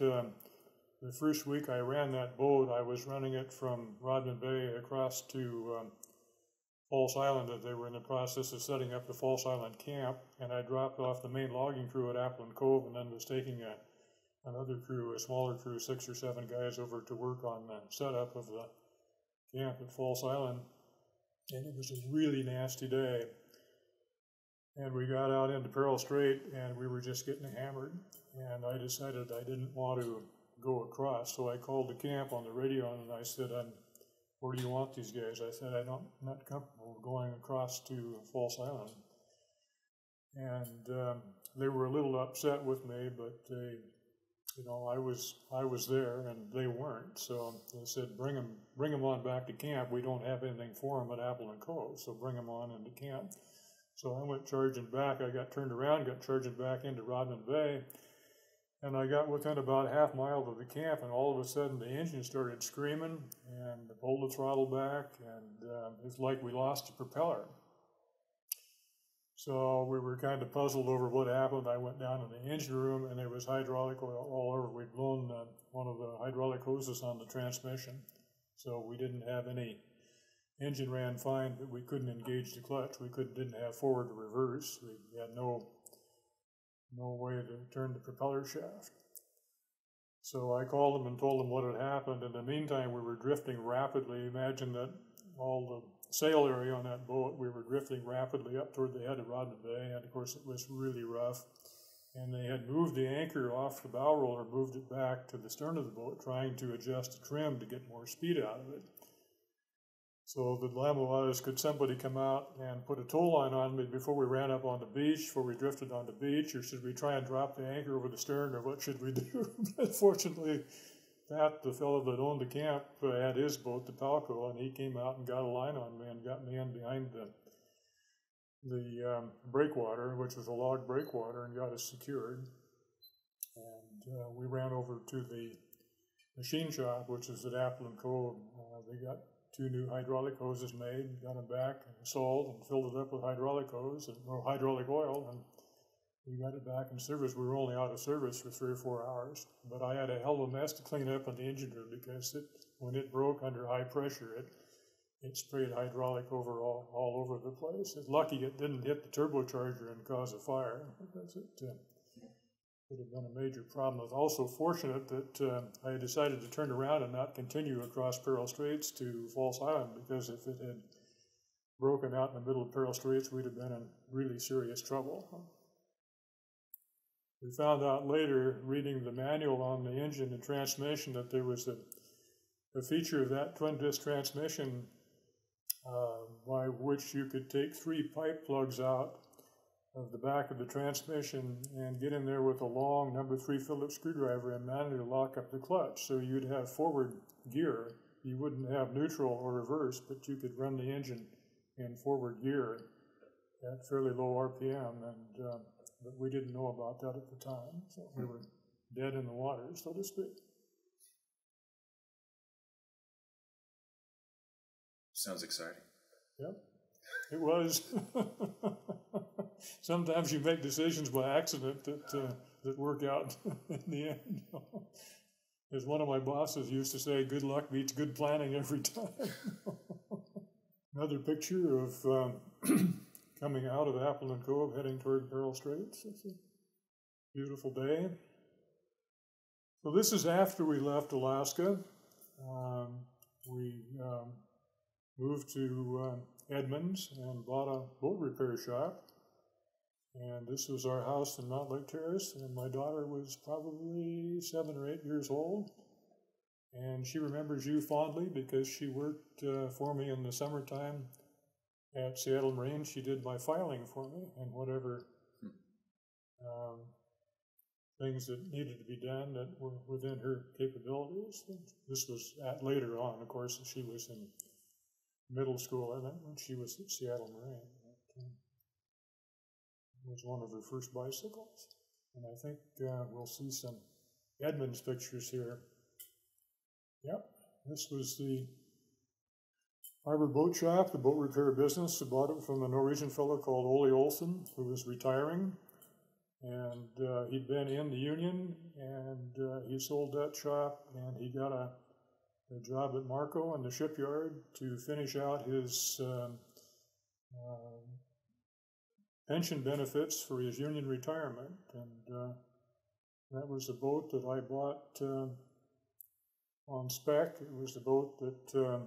The first week I ran that boat, I was running it from Rodman Bay across to False Island. They were in the process of setting up the False Island camp, and I dropped off the main logging crew at Appleton Cove, and then was taking another crew, a smaller crew, 6 or 7 guys, over to work on the setup of the camp at False Island. And it was a really nasty day. And we got out into Peril Strait, and we were just getting hammered. And I decided I didn't want to go across, so I called the camp on the radio and I said, where do you want these guys? I said, I'm not comfortable going across to False Island. And they were a little upset with me, but they, you know, I was there and they weren't. So they said, bring them on back to camp. We don't have anything for them at Appleton Cove, so bring them on into camp. So I went charging back. I got turned around, got charging back into Rodman Bay. And I got within about a half mile of the camp, and all of a sudden the engine started screaming, and pulled the throttle back, and it's like we lost the propeller. So we were kind of puzzled over what happened. I went down in the engine room, and there was hydraulic oil all over. We'd blown one of the hydraulic hoses on the transmission, so we didn't have any. Engine ran fine, but we couldn't engage the clutch. We didn't have forward or reverse. We had no way to turn the propeller shaft. So I called them and told them what had happened. In the meantime, we were drifting rapidly. Imagine that all the sail area on that boat, we were drifting rapidly up toward the head of Rodman Bay, and of course it was really rough. And they had moved the anchor off the bow roller, moved it back to the stern of the boat, trying to adjust the trim to get more speed out of it. So the dilemma was, could somebody come out and put a tow line on me before we ran up on the beach, before we drifted on the beach, or should we try and drop the anchor over the stern, or what should we do? Fortunately, Pat, the fellow that owned the camp, had his boat, the Palco, and he came out and got a line on me and got me in behind the breakwater, which was a log breakwater, and got us secured. And we ran over to the machine shop, which is at Appleton Cove. They got 2 new hydraulic hoses made, got them back, installed, and filled it up with hydraulic oil, and we got it back in service. We were only out of service for 3 or 4 hours, but I had a hell of a mess to clean up in the engine room, because when it broke under high pressure, it sprayed hydraulic all over the place. It's lucky it didn't hit the turbocharger and cause a fire, because it would have been a major problem. I was also fortunate that I had decided to turn around and not continue across Peril Straits to False Island, because if it had broken out in the middle of Peril Straits, we'd have been in really serious trouble. We found out later, reading the manual on the engine and transmission, that there was a feature of that twin-disc transmission by which you could take 3 pipe plugs out of the back of the transmission and get in there with a long #3 Phillips screwdriver and manually lock up the clutch. So you'd have forward gear. You wouldn't have neutral or reverse, but you could run the engine in forward gear at fairly low RPM. And but we didn't know about that at the time, so we were dead in the water, so to speak. Sounds exciting. Yep, it was. Sometimes you make decisions by accident that work out in the end. As one of my bosses used to say, good luck beats good planning every time. Another picture of coming out of Appleton Cove, heading toward Peril Straits. It's a beautiful day. So this is after we left Alaska. We moved to Edmonds and bought a boat repair shop. And this was our house in Mount Lake Terrace, and my daughter was probably 7 or 8 years old. And she remembers you fondly because she worked for me in the summertime at Seattle Marine. She did my filing for me and whatever things that needed to be done that were within her capabilities. And this was later on, of course, she was in middle school, I think, when she was at Seattle Marine. It was one of her first bicycles. And I think we'll see some Edmonds pictures here. Yep, this was the Harbor Boat Shop, the boat repair business. I bought it from a Norwegian fellow called Ole Olsen, who was retiring. And he'd been in the union, and he sold that shop, and he got a job at Marco in the shipyard to finish out his pension benefits for his union retirement. And that was the boat that I bought on spec. It was the boat that...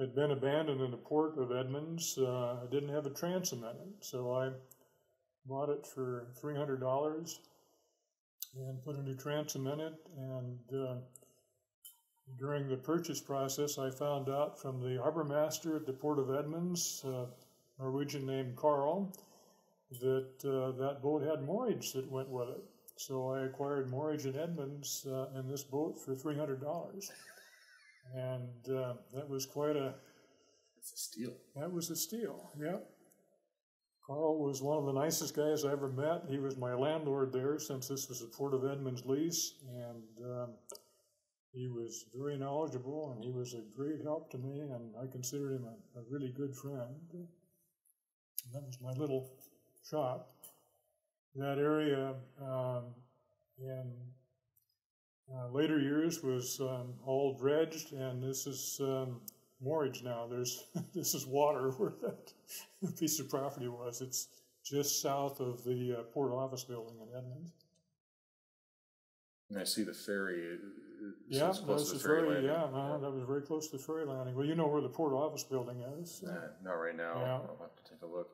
had been abandoned in the port of Edmonds. I didn't have a transom in it, so I bought it for $300 and put a new transom in it. And during the purchase process, I found out from the harbor master at the port of Edmonds, a Norwegian named Carl, that that boat had moorage that went with it. So I acquired moorage in Edmonds in this boat for $300. And that was quite a... That's a steal. That was a steal, yeah. Carl was one of the nicest guys I ever met. He was my landlord there since this was the Port of Edmonds lease. And he was very knowledgeable, and he was a great help to me. And I considered him a really good friend. And that was my little shop. That area in... later years was all dredged, and this is moorage now. There's this is water where that piece of property was. It's just south of the port office building in Edmonds. And I see the ferry. Yeah, that was the ferry. Yeah, that was very close to the ferry landing. Well, you know where the port office building is. So. Not right now. Yeah. I'll have to take a look.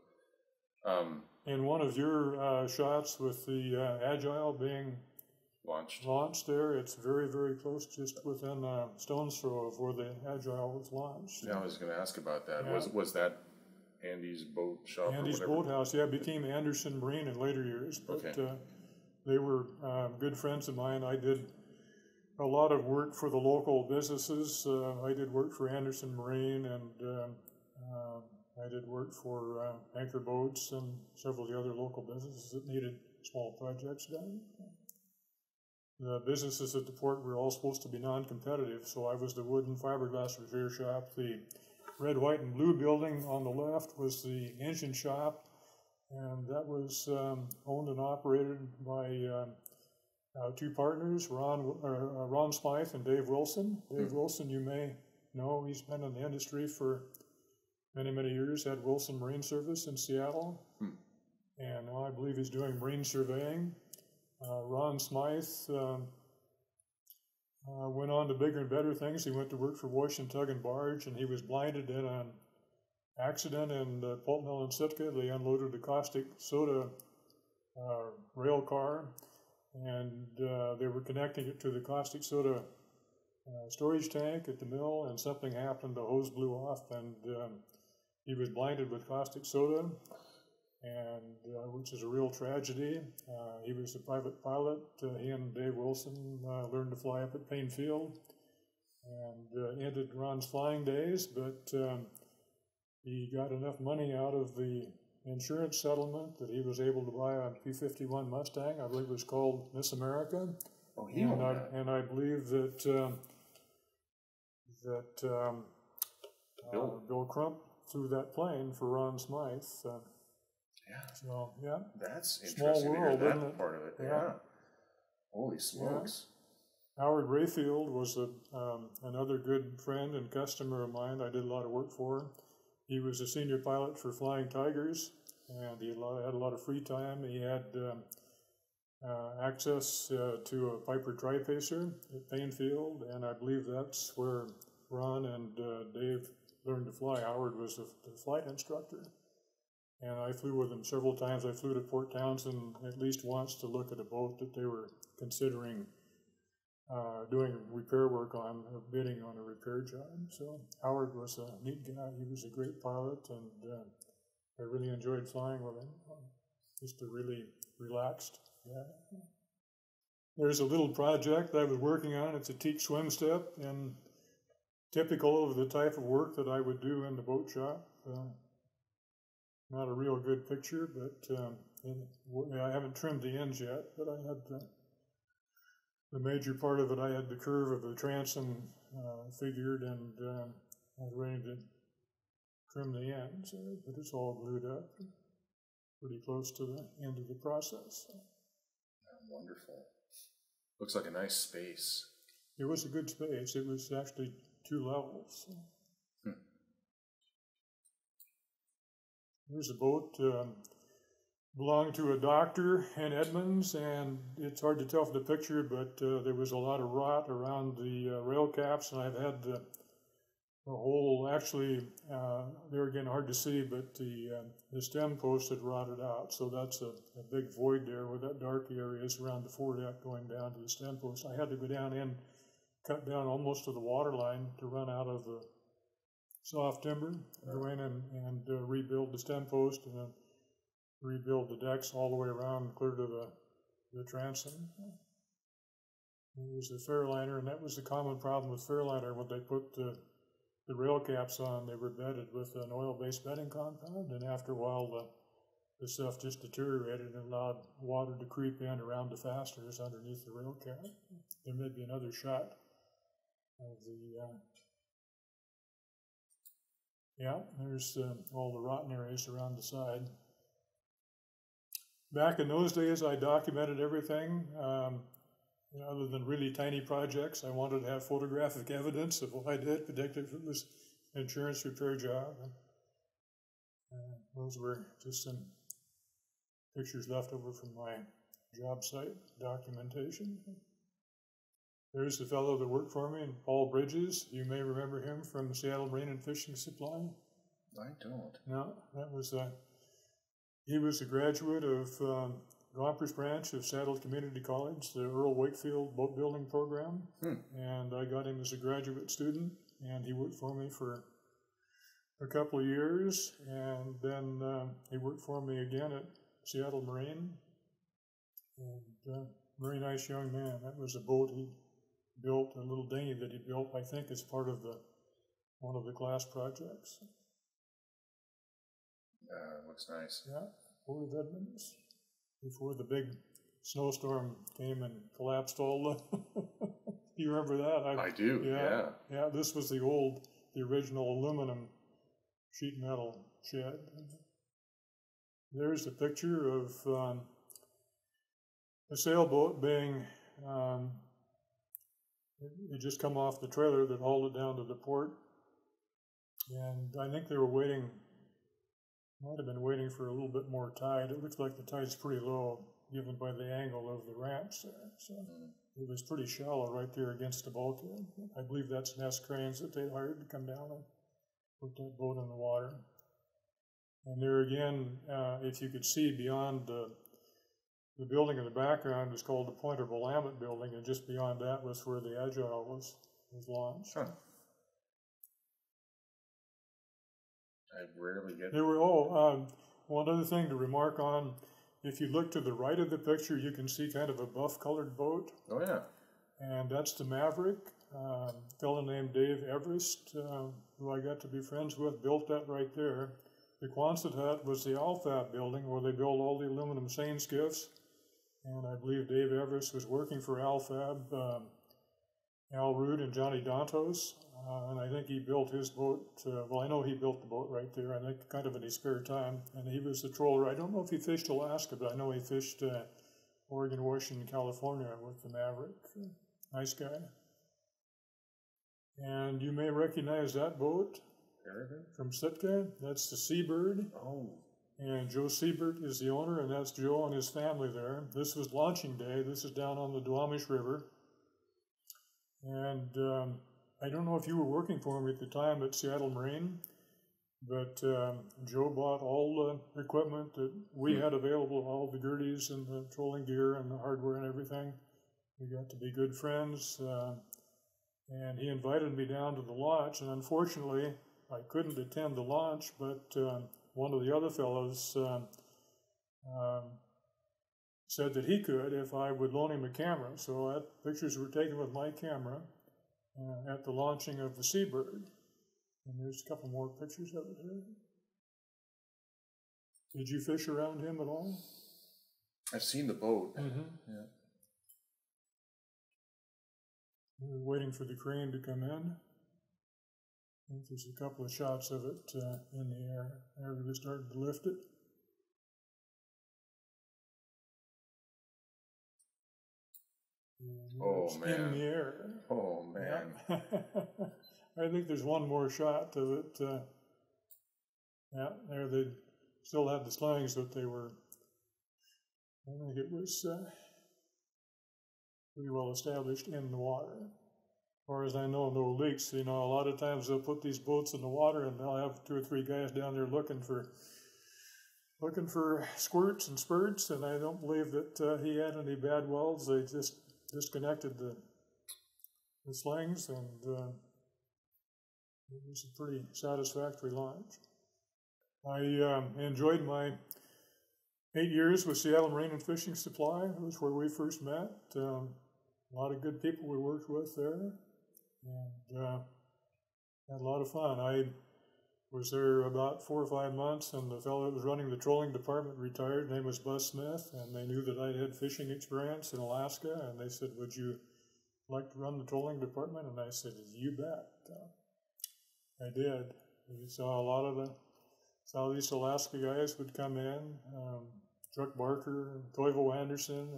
In one of your shots with the Agile being. Launched there. It's very, very close, just within a stone's throw of where the Agile was launched. Yeah, I was going to ask about that. Yeah. Was that Andy's boat shop? Andy's boathouse. Yeah, it became Anderson Marine in later years. But they were good friends of mine. I did a lot of work for the local businesses. I did work for Anderson Marine, and I did work for Anchor Boats and several of the other local businesses that needed small projects done. The businesses at the port were all supposed to be non-competitive, so I was the wood and fiberglass repair shop. The red, white, and blue building on the left was the engine shop, and that was owned and operated by two partners, Ron Smythe and Dave Wilson. Dave Wilson, you may know, he's been in the industry for many, many years, had Wilson Marine Service in Seattle, and now I believe he's doing marine surveying. Ron Smythe went on to bigger and better things. He went to work for Washington Tug and Barge, and he was blinded in an accident in the pulp mill in Sitka. They unloaded a caustic soda rail car, and they were connecting it to the caustic soda storage tank at the mill, and something happened. The hose blew off, and he was blinded with caustic soda. And which is a real tragedy. He was a private pilot. He and Dave Wilson learned to fly up at Payne Field and ended Ron's flying days, but he got enough money out of the insurance settlement that he was able to buy a P-51 Mustang. I believe it was called Miss America. Oh, he owned that. And I believe that Bill Crump threw that plane for Ron Smythe. Yeah. So, yeah. That's interesting. Small world, isn't it? Part of it. Yeah. Holy smokes. Yeah. Howard Rayfield was another good friend and customer of mine. I did a lot of work for him. He was a senior pilot for Flying Tigers, and he had a lot of free time. He had access to a Piper Tri-Pacer at Payne Field, and I believe that's where Ron and Dave learned to fly. Howard was the flight instructor. And I flew with them several times. I flew to Port Townsend at least once to look at a boat that they were considering doing repair work on, bidding on a repair job. So Howard was a neat guy. He was a great pilot, and I really enjoyed flying with him. Just a really relaxed There's a little project I was working on. It's a teak swim step, and typical of the type of work that I would do in the boat shop. Not a real good picture, but I haven't trimmed the ends yet, but I had the major part of it. I had the curve of the transom figured, and I was ready to trim the ends, but it's all glued up, pretty close to the end of the process. Wonderful. Looks like a nice space. It was a good space. It was actually 2 levels. Here's a boat belonged to a doctor in Edmonds, and it's hard to tell from the picture, but there was a lot of rot around the rail caps, and I've had the whole, actually, there again, hard to see, but the stem post had rotted out, so that's a big void there where that dark area is around the foredeck going down to the stem post. I had to go down and cut down almost to the water line to run out of the soft timber, go in and rebuild the stem post, and then rebuild the decks all the way around, clear to the transom. It was the fairliner, and that was the common problem with fairliner. When they put the rail caps on, they were bedded with an oil-based bedding compound, and after a while, the stuff just deteriorated and allowed water to creep in around the fasteners underneath the rail cap. There may be another shot of the... there's all the rotten areas around the side. Back in those days, I documented everything. Other than really tiny projects, I wanted to have photographic evidence of what I did, particularly if it was an insurance repair job. Those were just some pictures left over from my job site documentation. There's the fellow that worked for me, Paul Bridges. You may remember him from Seattle Marine and Fishing Supply. I don't. No, that was he was a graduate of Gompers Branch of Seattle Community College, the Earl Wakefield boat building program. And I got him as a graduate student, and he worked for me for a couple of years, and then he worked for me again at Seattle Marine. And very nice young man. That was a boat he built, a little dinghy that he built, I think, as part of one of the class projects. Looks nice. Yeah, Port of Edmonds, before the big snowstorm came and collapsed all the... You remember that? I do, yeah. Yeah, this was the original aluminum sheet metal shed. There's a picture of a sailboat being... It just come off the trailer that hauled it down to the port, and I think they were waiting, might have been waiting for a little bit more tide. It looks like the tide's pretty low, given by the angle of the ramps there, so it was pretty shallow right there against the bulkhead. I believe that's Ness Cranes that they hired to come down and put that boat in the water. And there again, if you could see beyond the building in the background was called the Pointer Willamette Building, and just beyond that was where the Agile was launched. Huh. I rarely get... There were, one other thing to remark on. If you look to the right of the picture, you can see kind of a buff-colored boat. Oh, yeah. And that's the Maverick. A fellow named Dave Everest, who I got to be friends with, built that right there. The Quonset Hut was the Alfab building where they built all the aluminum seine skiffs. And I believe Dave Everest was working for Alfab, Al Rood and Johnny Dantos. And I think he built his boat, I know he built the boat right there, I think kind of in his spare time. And he was the troller. I don't know if he fished Alaska, but I know he fished Oregon, Washington, California with the Maverick. Nice guy. And you may recognize that boat from Sitka. That's the Seabird. Oh. And Joe Seabird is the owner, and that's Joe and his family there. This was launching day. This is down on the Duwamish River. And I don't know if you were working for him at the time at Seattle Marine, but Joe bought all the equipment that we had available, all the goodies and the trolling gear and the hardware and everything. We got to be good friends, and he invited me down to the launch, and unfortunately, I couldn't attend the launch, but... one of the other fellows said that he could if I would loan him a camera. So pictures were taken with my camera at the launching of the Seabird. And there's a couple more pictures of it here. Did you fish around him at all? I've seen the boat. Mm-hmm. Yeah. We were waiting for the crane to come in. I think there's a couple of shots of it in the air. Everybody was starting to lift it. Oh, man. In the air. Oh, man. Yeah. I think there's one more shot of it. Yeah, there they still had the slings that they were, I think it was pretty well established in the water. As far as I know, no leaks. You know, a lot of times they'll put these boats in the water and they'll have two or three guys down there looking for squirts and spurts, and I don't believe that he had any bad welds. They just disconnected the slings, and it was a pretty satisfactory launch. I enjoyed my 8 years with Seattle Marine and Fishing Supply. That was where we first met. A lot of good people we worked with there, and had a lot of fun. I was there about 4 or 5 months, and the fellow that was running the trolling department retired. His name was Buzz Smith, and they knew that I had fishing experience in Alaska, and they said, "Would you like to run the trolling department?" And I said, "You bet." I did. We saw a lot of the Southeast Alaska guys would come in, Chuck Barker, and Toivo Anderson,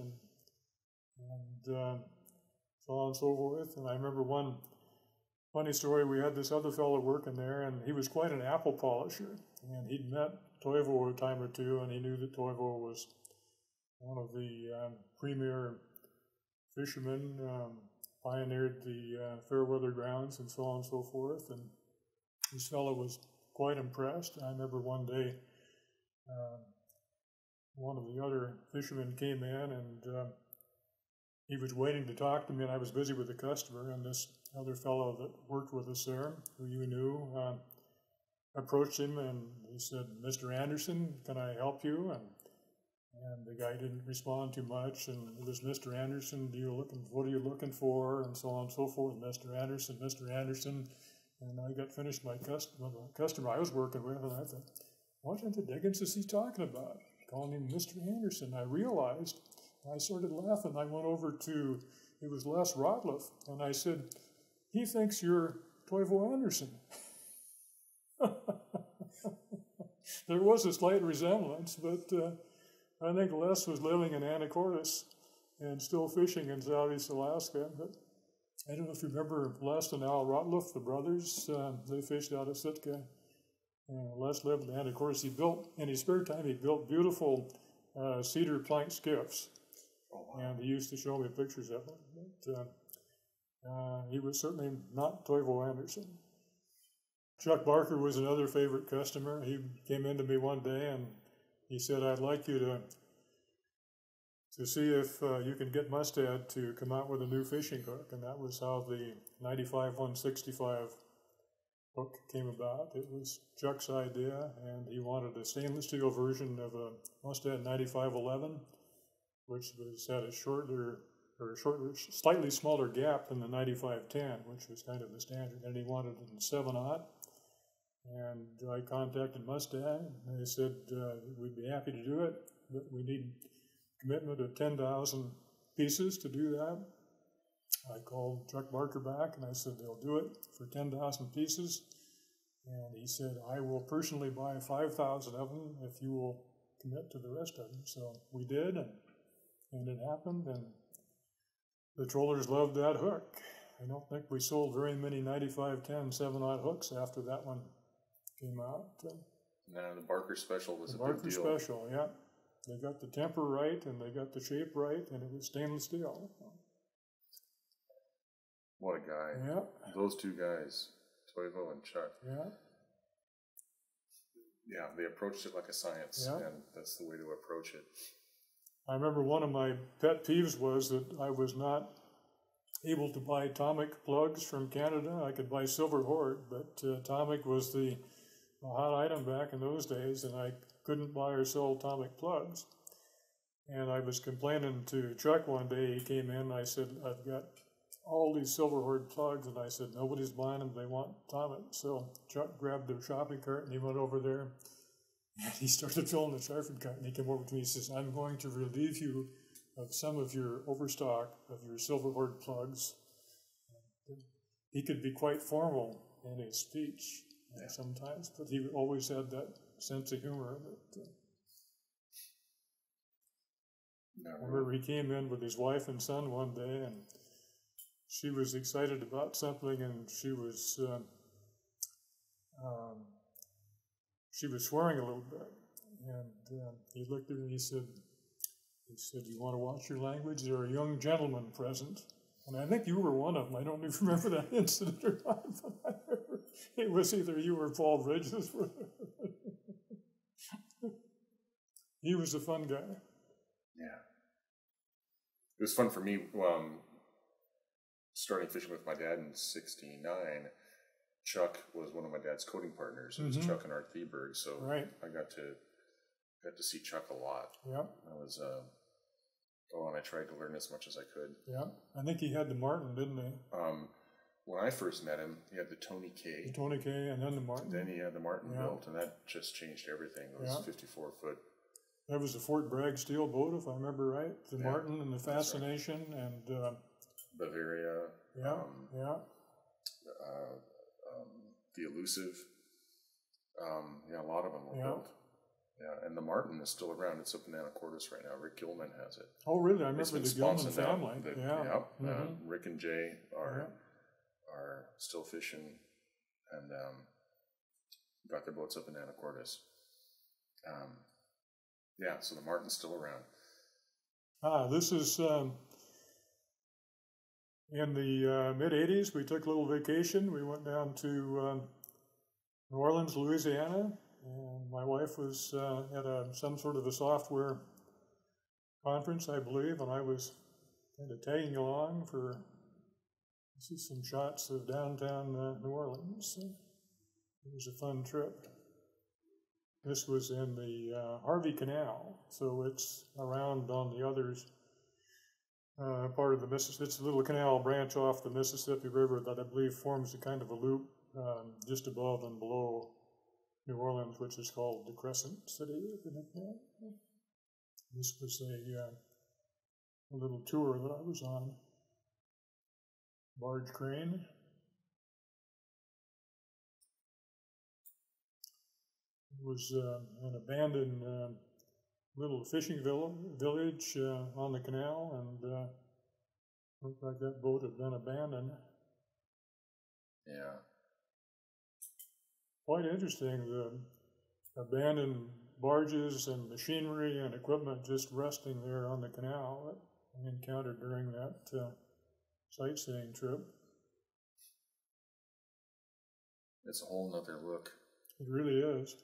and so on and so forth. And I remember one funny story, we had this other fellow working there, and he was quite an apple polisher. And he'd met Toivo a time or two, and he knew that Toivo was one of the premier fishermen, pioneered the fairweather grounds and so on and so forth. And this fellow was quite impressed. I remember one day one of the other fishermen came in, and he was waiting to talk to me, and I was busy with a customer, and this other fellow that worked with us there, who you knew, approached him, and he said, "Mr. Anderson, can I help you?" And the guy didn't respond too much, and it was, "Mr. Anderson, what are you looking for?" and so on and so forth. "Mr. Anderson, Mr. Anderson." And I got finished my customer I was working with, and I thought, what in the dickens is he talking about? Calling him Mr. Anderson. I realized, I started laughing. I went over to, it was Les Rotliff, and I said, "He thinks you're Toivo Anderson." There was a slight resemblance, but I think Les was living in Anacortes and still fishing in Southeast Alaska. But I don't know if you remember Les and Al Rotliff, the brothers. They fished out of Sitka. Les lived in Anacortes. He built, in his spare time, he built beautiful cedar plank skiffs. Oh, wow. And he used to show me pictures of them. But, he was certainly not Toivo Anderson. Chuck Barker was another favorite customer. He came in to me one day, and he said, "I'd like you to see if you can get Mustad to come out with a new fishing hook." And that was how the 95-165 hook came about. It was Chuck's idea, and he wanted a stainless steel version of a Mustad 95-11, which was had a shorter, slightly smaller gap than the 95-10, which was kind of the standard. And he wanted it in 7/0. And I contacted Mustad, and they said, "We'd be happy to do it, but we need commitment of 10,000 pieces to do that." I called Chuck Barker back, and I said, "They'll do it for 10,000 pieces." And he said, "I will personally buy 5,000 of them if you will commit to the rest of them." So we did, and it happened, and the trollers loved that hook. I don't think we sold very many 95-10 7/0 hooks after that one came out. No, the Barker Special was a big deal. Barker Special, yeah. They got the temper right, and they got the shape right, and it was stainless steel. What a guy. Yeah. Those two guys, Toivo and Chuck. Yeah. Yeah, they approached it like a science, yeah. And that's the way to approach it. I remember one of my pet peeves was that I was not able to buy Tomic plugs from Canada. I could buy Silver Horde, but Tomic was the hot item back in those days, and I couldn't buy or sell Tomic plugs. And I was complaining to Chuck one day. He came in and I said, I've got all these silverhorn plugs, and I said, nobody's buying them, they want Tomet. So Chuck grabbed their shopping cart and he went over there and he started filling the shopping cart, and he came over to me and says, I'm going to relieve you of some of your overstock of your silverhorn plugs. He could be quite formal in his speech sometimes, but he always had that sense of humor that, I remember he came in with his wife and son one day, and she was excited about something, and she was swearing a little bit. And he looked at her and he said, "You want to watch your language? There are young gentlemen present." And I think you were one of them. I don't even remember that incident or not, but I remember it was either you or Paul Bridges. He was a fun guy. Yeah. It was fun for me, starting fishing with my dad in 1969. Chuck was one of my dad's coating partners. It was Chuck and Art Theberg, so I got to see Chuck a lot. Yeah. I was and I tried to learn as much as I could. Yeah. I think he had the Martin, didn't he? When I first met him, he had the Tony K. The Tony K, and then the Martin. Then he had the Martin built, and that just changed everything. It was 54-foot. That was the Fort Bragg steel boat, if I remember right. The Martin and the Fascination and Bavaria. Yeah, the Elusive. A lot of them were built. Yeah, and the Martin is still around. It's up in Anacortes right now. Rick Gilman has it. Oh, really? I remember the Gilman family. Rick and Jay are still fishing, and got their boats up in Anacortes. Yeah, so the Martin's still around. This is in the mid-'80s. We took a little vacation. We went down to New Orleans, Louisiana. And my wife was at some sort of a software conference, I believe, and I was kind of tagging along for some shots of downtown New Orleans. It was a fun trip. This was in the Harvey Canal, so it's around on the other part of the Mississippi. It's a little canal branch off the Mississippi River that I believe forms a kind of a loop just above and below New Orleans, which is called the Crescent City. This was a little tour that I was on. Barge crane. Was an abandoned little fishing village on the canal, and looked like that boat had been abandoned. Yeah. Quite interesting, the abandoned barges and machinery and equipment just resting there on the canal that I encountered during that sightseeing trip. It's a whole nother look. It really is.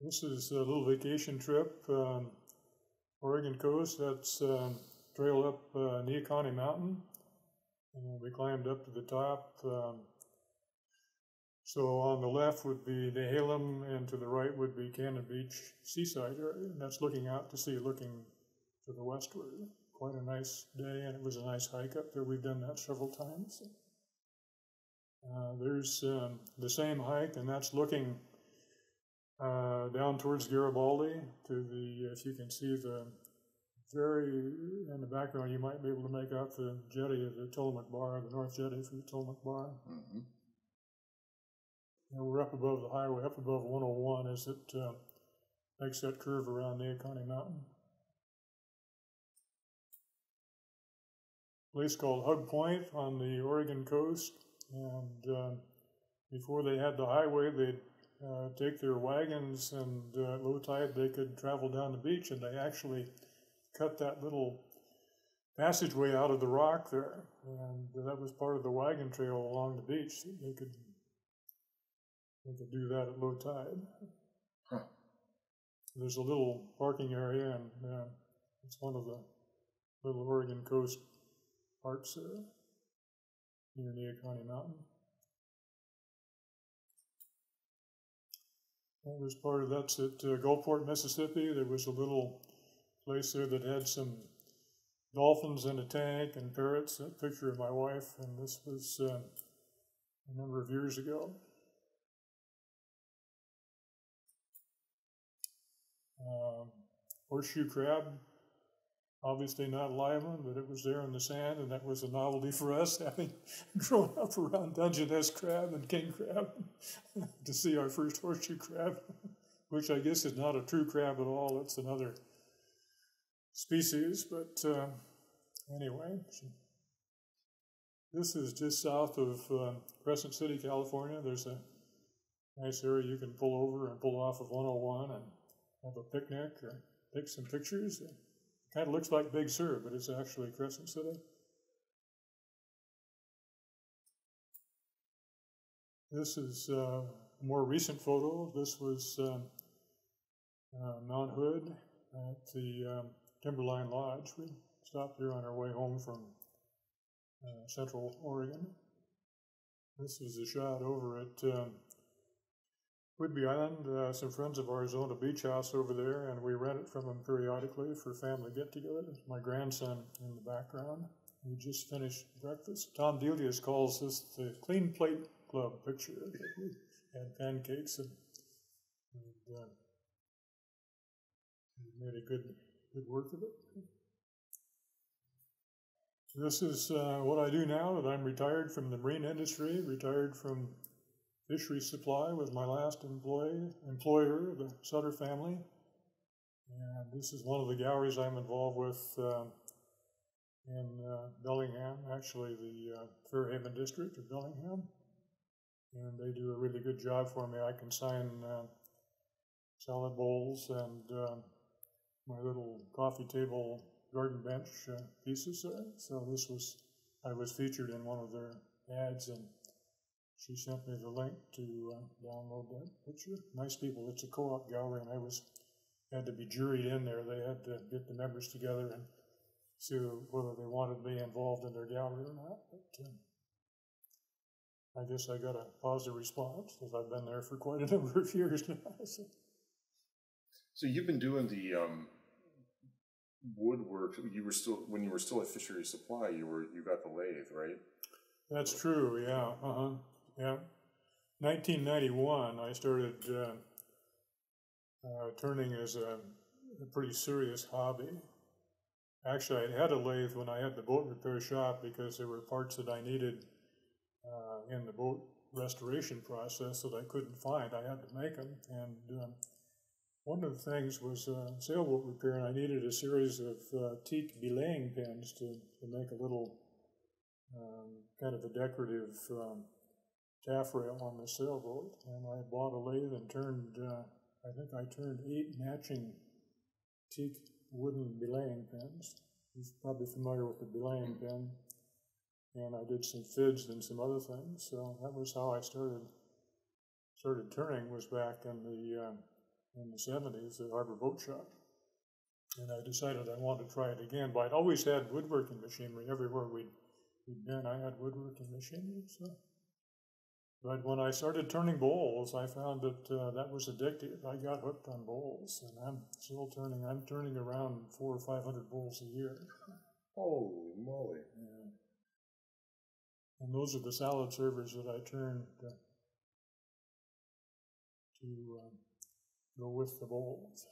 This is a little vacation trip, Oregon coast. That's trail up Neahkawnnee Mountain, and we climbed up to the top. So on the left would be Nehalem, and to the right would be Cannon Beach seaside area, and that's looking out to sea, looking to the westward. Quite a nice day, and it was a nice hike up there. We've done that several times. There's the same hike, and that's looking down towards Garibaldi, to the, if you can see the very, in the background, you might be able to make out the jetty of the Tillamook Bar, the north jetty for the Tillamook Bar. Mm-hmm. And we're up above the highway, up above 101 as it makes that curve around Neahkawnnee Mountain. A place called Hug Point on the Oregon coast, and before they had the highway, they'd take their wagons, and at low tide they could travel down the beach, and they actually cut that little passageway out of the rock there, and that was part of the wagon trail along the beach. They could do that at low tide. Huh. There's a little parking area, and it's one of the little Oregon coast parks there near Neahkawnnee Mountain. Well, there's part of that's at Gulfport, Mississippi. There was a little place there that had some dolphins in a tank and parrots, that picture of my wife, and this was a number of years ago. Horseshoe crab, obviously not live one, but it was there in the sand, and that was a novelty for us, having grown up around Dungeness crab and king crab, to see our first horseshoe crab, which I guess is not a true crab at all. It's another species, but anyway. This is just south of Crescent City, California. There's a nice area you can pull over and pull off of 101 and have a picnic or take some pictures. It kind of looks like Big Sur, but it's actually Crescent City. This is a more recent photo. This was Mount Hood at the Timberline Lodge. We stopped here on our way home from Central Oregon. This is a shot over at Whidbey Island. Some friends of ours owned a beach house over there, and we rent it from them periodically for family get-togethers. My grandson in the background. We just finished breakfast. Tom Delius calls this the Clean Plate Club picture. We had pancakes and made a good work of it. This is what I do now that I'm retired from the marine industry, retired from fishery supply with my last employer, the Sutter family. And this is one of the galleries I'm involved with in Bellingham, actually the Fairhaven district of Bellingham. And they do a really good job for me. I can sign salad bowls and my little coffee table garden bench pieces there. So this was, I was featured in one of their ads, and she sent me the link to download that picture. Nice people. It's a co-op gallery, and I had to be juried in there. They had to get the members together and see whether they wanted me involved in their gallery or not. But I guess I got a positive response because I've been there for quite a number of years now. So you've been doing the woodwork. When you were still at Fishery Supply, you got the lathe, right? That's true. Yeah. Yeah. 1991, I started turning as a pretty serious hobby. Actually, I had a lathe when I had the boat repair shop because there were parts that I needed in the boat restoration process that I couldn't find. I had to make them, and one of the things was sailboat repair, and I needed a series of teak belaying pins to make a little kind of a decorative taffrail on the sailboat. And I bought a lathe and I turned 8 matching teak wooden belaying pins. You're probably familiar with the belaying pin. And I did some fids and some other things. So that was how I started turning, was back in the 70s at Harbor Boat Shop. And I decided I wanted to try it again, but I'd always had woodworking machinery everywhere we'd been. I had woodworking machinery, so. But when I started turning bowls, I found that that was addictive. I got hooked on bowls, and I'm still turning. I'm turning around 400 or 500 bowls a year. Holy moly. Yeah. And those are the salad servers that I turned to go with the bowls.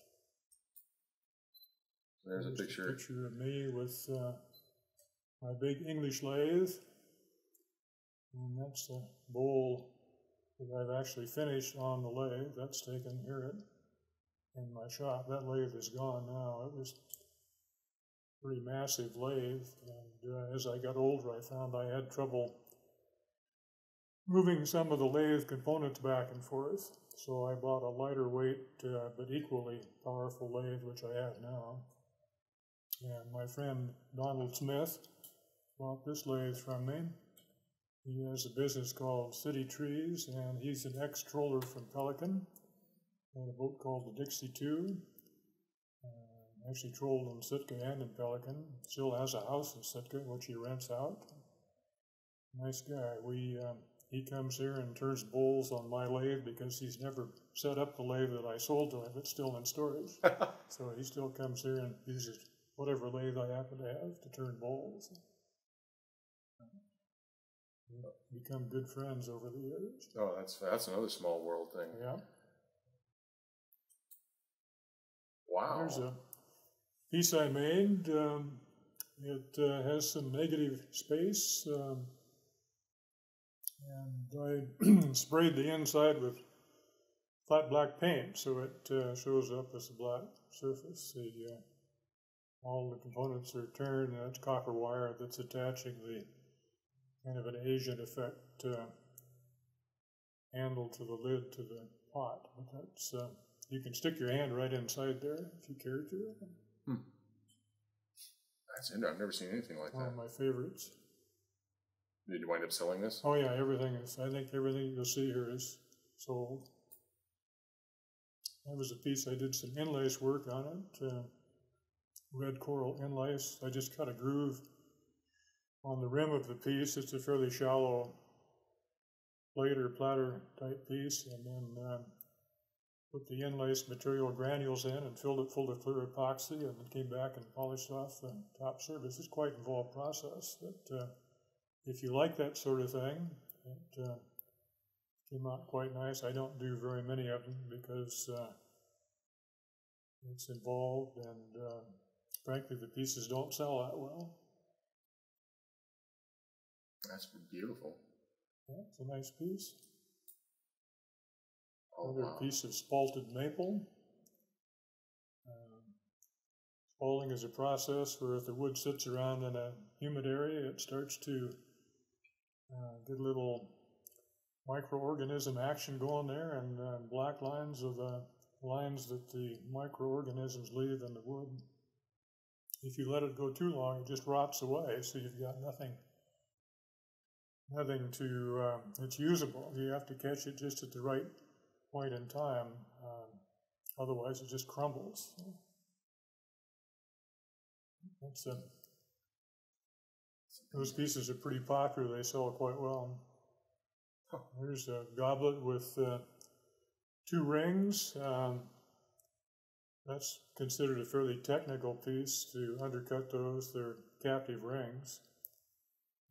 There's a picture. A picture of me with my big English lathe, and that's the bowl that I've actually finished on the lathe. That's taken here in my shop. That lathe is gone now. It was a pretty massive lathe, and as I got older, I found I had trouble moving some of the lathe components back and forth. So I bought a lighter weight, but equally powerful lathe, which I have now. And my friend Donald Smith bought this lathe from me. He has a business called City Trees, and he's an ex-troller from Pelican. Had a boat called the Dixie II. Actually trolled in Sitka and in Pelican. Still has a house in Sitka, which he rents out. Nice guy. We He comes here and turns bulls on my lathe because he's never set up the lathe that I sold to him. It's still in storage. So he still comes here and uses whatever lathe I happen to have to turn bulls. We've become good friends over the years. Oh, that's another small world thing. Yeah. Wow. There's a piece I made. It has some negative space. And I sprayed the inside with flat black paint, so it shows up as a black surface. All the components are turned, and it's copper wire that's attaching the kind of an Asian effect handle to the lid to the pot. But that's, you can stick your hand right inside there if you care to. Hmm. That's interesting. I've never seen anything like that. One of my favorites. Did you wind up selling this? Oh yeah, everything is. I think everything you'll see here is sold. That was a piece I did some inlace work on it. Red coral inlace. I just cut a groove on the rim of the piece. It's a fairly shallow plate or platter type piece, and then put the inlace material granules in and filled it full of clear epoxy, and then came back and polished off the top surface. It's quite an involved process, but if you like that sort of thing, it came out quite nice. I don't do very many of them because it's involved, and frankly, the pieces don't sell that well. That's beautiful. Yeah, it's a nice piece. Oh, another wow. Piece of spalted maple. Spalting is a process where if the wood sits around in a humid area, it starts to get a little microorganism action going there, and black lines are the lines that the microorganisms leave in the wood. If you let it go too long, it just rots away, so you've got nothing to, it's usable. You have to catch it just at the right point in time, otherwise it just crumbles. That's those pieces are pretty popular. They sell quite well. There's a goblet with two rings. That's considered a fairly technical piece to undercut those. They're captive rings.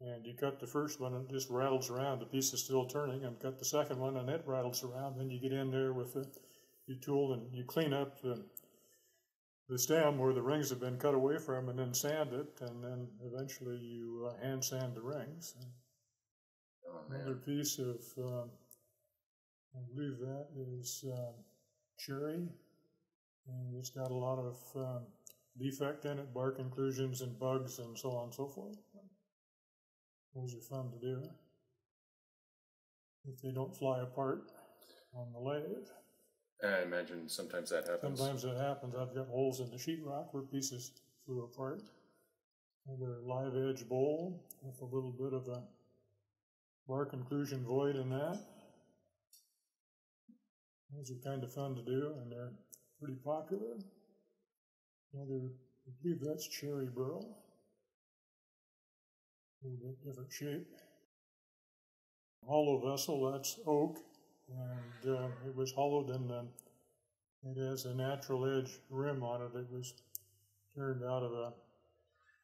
And you cut the first one and it just rattles around. The piece is still turning, and cut the second one and it rattles around. Then you get in there with your tool and you clean up the stem where the rings have been cut away from, and then sand it, and then eventually you hand sand the rings. Oh, another piece of, I believe that is cherry, and it's got a lot of defect in it, bark inclusions and bugs and so on and so forth. Those are fun to do if they don't fly apart on the lathe. I imagine sometimes that happens. Sometimes that happens. I've got holes in the sheetrock where pieces flew apart. Another live edge bowl with a little bit of a bark inclusion void in that. Those are kind of fun to do, and they're pretty popular. Another, I believe that's cherry burl. A little bit different shape. Hollow vessel, that's oak. And it was hollowed, and it has a natural edge rim on it. It was turned out of a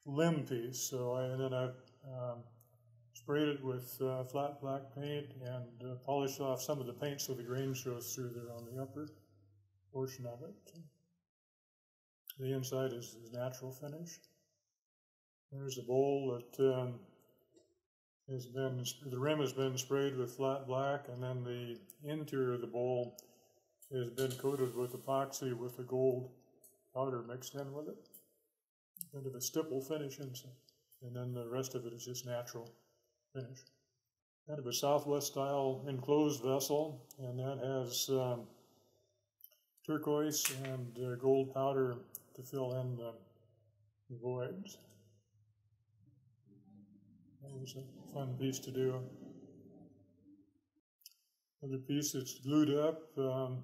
limb piece. So I sprayed it with flat black paint and polished off some of the paint so the grain shows through there on the upper portion of it. The inside is natural finish. There's a bowl that the rim has been sprayed with flat black, and then the interior of the bowl has been coated with epoxy with a gold powder mixed in with it. Kind of a stipple finish inside, and then the rest of it is just natural finish. Kind of a Southwest style enclosed vessel, and that has turquoise and gold powder to fill in the voids. That was a fun piece to do. Another piece that's glued up, a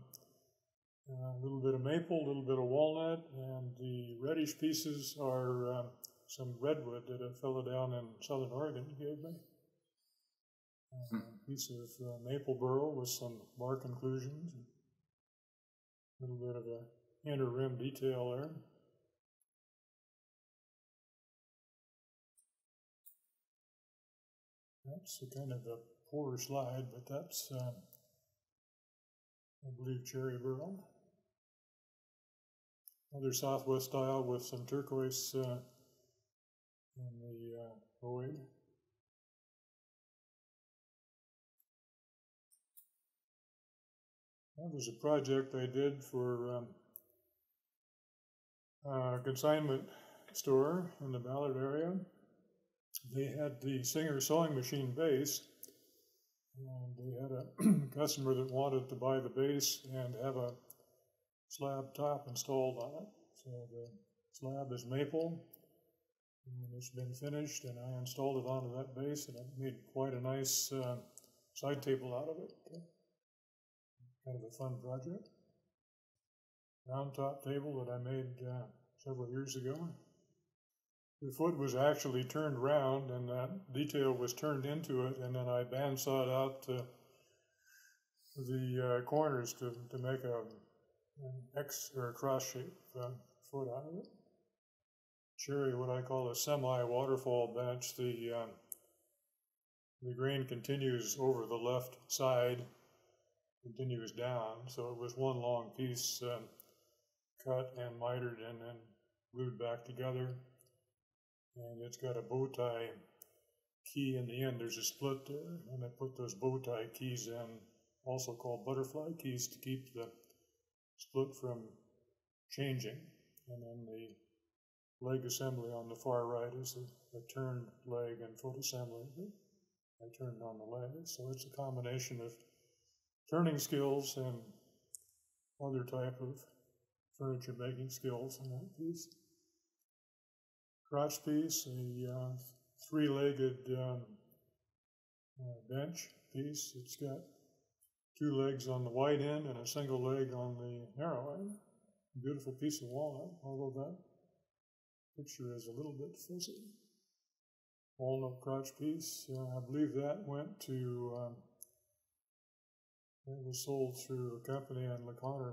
little bit of maple, a little bit of walnut, and the reddish pieces are some redwood that a fellow down in southern Oregon gave me. a piece of maple burl with some bark inclusions, and a little bit of an inner rim detail there. That's kind of a poorer slide, but that's, I believe, cherry burl. Another Southwest style with some turquoise in the void. That was a project I did for a consignment store in the Ballard area. They had the Singer sewing machine base, and they had a customer that wanted to buy the base and have a slab top installed on it. So the slab is maple, and it's been finished, and I installed it onto that base, and it made quite a nice side table out of it. Kind of a fun project. Round top table that I made several years ago. The foot was actually turned round, and that detail was turned into it, and then I bandsawed out the corners to make an X or a cross shape foot out of it. Cherry, what I call a semi-waterfall bench. The grain continues over the left side, continues down, so it was one long piece cut and mitered and then glued back together, and it's got a bow tie key in the end. There's a split there, and I put those bow tie keys in, also called butterfly keys, to keep the split from changing. And then the leg assembly on the far right is the turned leg and foot assembly. I turned on the leg, so it's a combination of turning skills and other type of furniture making skills in that piece. Crotch piece, a three-legged bench piece. It's got two legs on the wide end and a single leg on the narrow end. Beautiful piece of walnut, although that picture is a little bit fuzzy. Walnut crotch piece, I believe that went to it was sold through a company in Laconia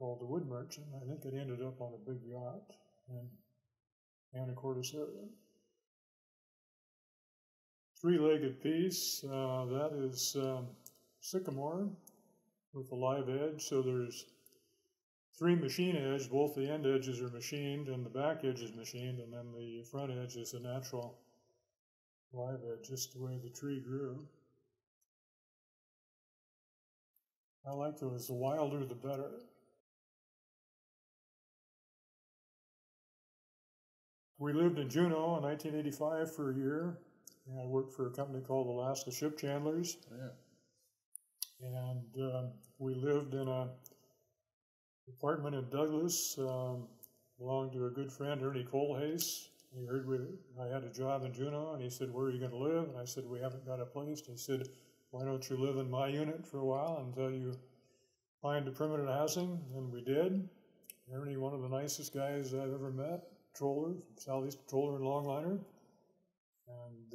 called the Wood Merchant. I think it ended up on a big yacht in Anacortes area. Three-legged piece, that is sycamore with a live edge. So there's three machine edges. Both the end edges are machined and the back edge is machined, and then the front edge is a natural live edge, just the way the tree grew. I like those, the wilder the better. We lived in Juneau in 1985 for a year, and I worked for a company called Alaska Ship Chandlers. Yeah. And we lived in an apartment in Douglas, belonged to a good friend, Ernie Kohlhase. He heard I had a job in Juneau, and he said, "Where are you going to live?" And I said, "We haven't got a place." And he said, "Why don't you live in my unit for a while until you find a permanent housing?" And we did. Ernie, one of the nicest guys I've ever met, patroller, Southeast patroller and longliner. And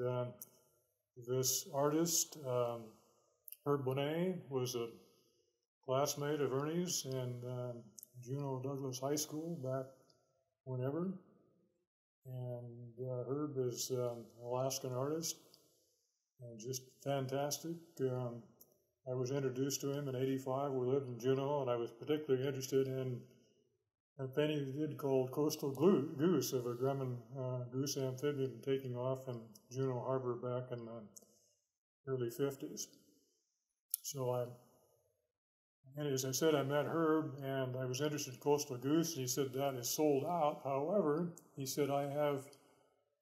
this artist, Herb Bonet, was a classmate of Ernie's in Juneau Douglas High School back whenever. And Herb is an Alaskan artist. And just fantastic. I was introduced to him in 85. We lived in Juneau, and I was particularly interested in a painting he did called Coastal Goose, of a Grumman goose amphibian taking off in Juneau Harbor back in the early 50s. So and as I said, I met Herb, and I was interested in Coastal Goose, and he said, "That is sold out. However," he said, "I have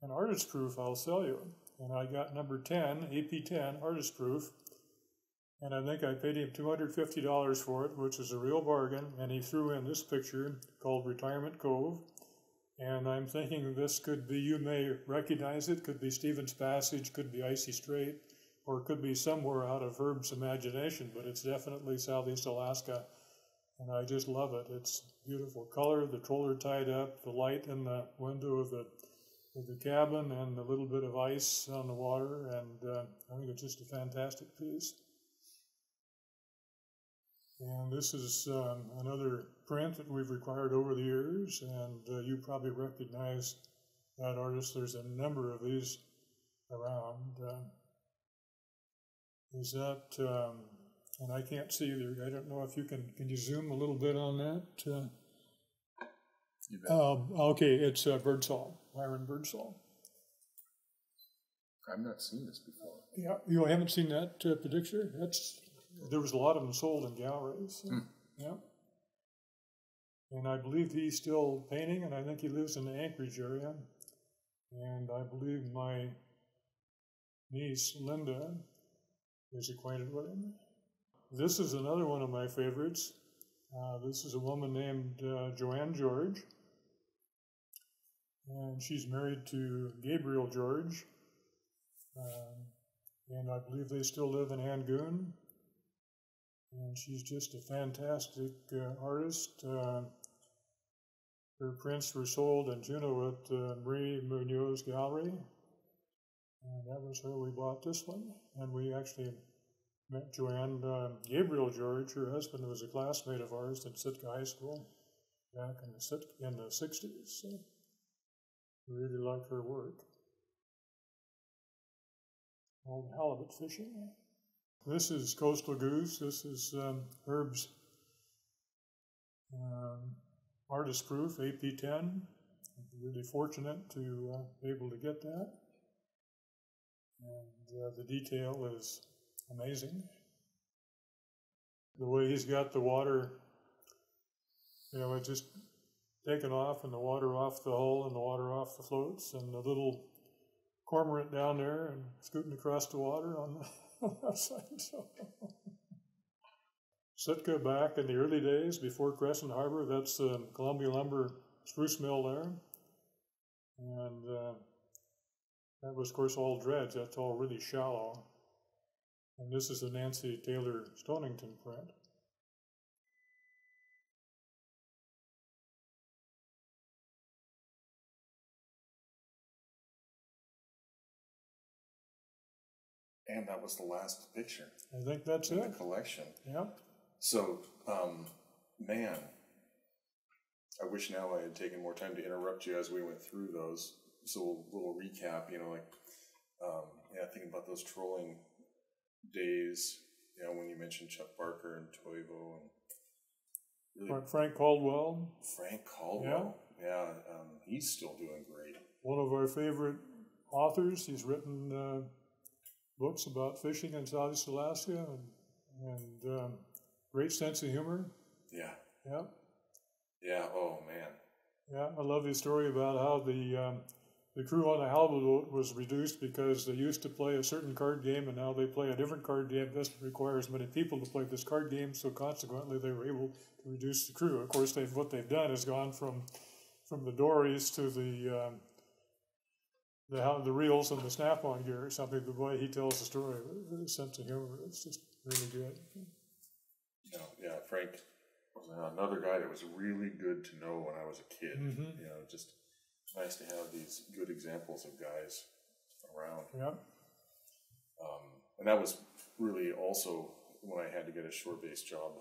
an artist's proof I'll sell you." And I got number 10, AP10, artist proof, and I think I paid him $250 for it, which is a real bargain, and he threw in this picture called Retirement Cove, and I'm thinking this could be, you may recognize it, could be Stevens Passage, could be Icy Strait, or it could be somewhere out of Herb's imagination, but it's definitely Southeast Alaska, and I just love it. It's beautiful color, the troller tied up, the light in the window of the cabin, and a little bit of ice on the water, and I think it's just a fantastic piece. And this is another print that we've acquired over the years, and you probably recognize that artist. There's a number of these around. Is that, and I can't see either. I don't know if you can you zoom a little bit on that? You bet. Okay, it's Birdsall, Byron Birdsall. I've not seen this before. Yeah, you haven't seen that picture? There was a lot of them sold in galleries. So, yeah. And I believe he's still painting, and I think he lives in the Anchorage area. And I believe my niece, Linda, is acquainted with him. This is another one of my favorites. This is a woman named Joanne George. And she's married to Gabriel George. And I believe they still live in Angoon. And she's just a fantastic artist. Her prints were sold in Juneau at Marie Munoz Gallery. And that was where we bought this one. And we actually met Joanne. Gabriel George, her husband, was a classmate of ours at Sitka High School back in the 60s. So we really like her work. Old halibut fishing. This is Coastal Goose. This is Herb's Artist Proof, AP10. I'm really fortunate to be able to get that. And the detail is amazing. The way he's got the water, you know, it's just taken off, and the water off the hull and the water off the floats, and the little cormorant down there and scooting across the water on the outside. So. Sitka back in the early days before Crescent Harbor, that's the Columbia Lumber spruce mill there. And that was, of course, all dredge. That's all really shallow. And this is the Nancy Taylor Stonington print. And that was the last picture. I think that's it. In the collection. Yeah. So, man, I wish now I had taken more time to interrupt you as we went through those. So a little recap, you know, like, yeah, thinking about those trolling days, you know, when you mentioned Chuck Barker and Toivo and really Frank Caldwell. Frank Caldwell. Yeah. Yeah, he's still doing great. One of our favorite authors. He's written books about fishing in Southeast Alaska, and great sense of humor. Yeah. Yeah. Yeah. Oh man. Yeah, I love his story about how the crew on the halibut boat was reduced because they used to play a certain card game, and now they play a different card game. It doesn't require as many people to play this card game, so consequently they were able to reduce the crew. Of course, what they've done is gone from the dories to the reels and the snap-on gear or something. The way he tells the story with a sense of humor, it's just really good. Yeah, yeah, Frank was another guy that was really good to know when I was a kid. Mm-hmm. You know, just nice to have these good examples of guys around. Yeah. And that was really also when I had to get a shore-based job.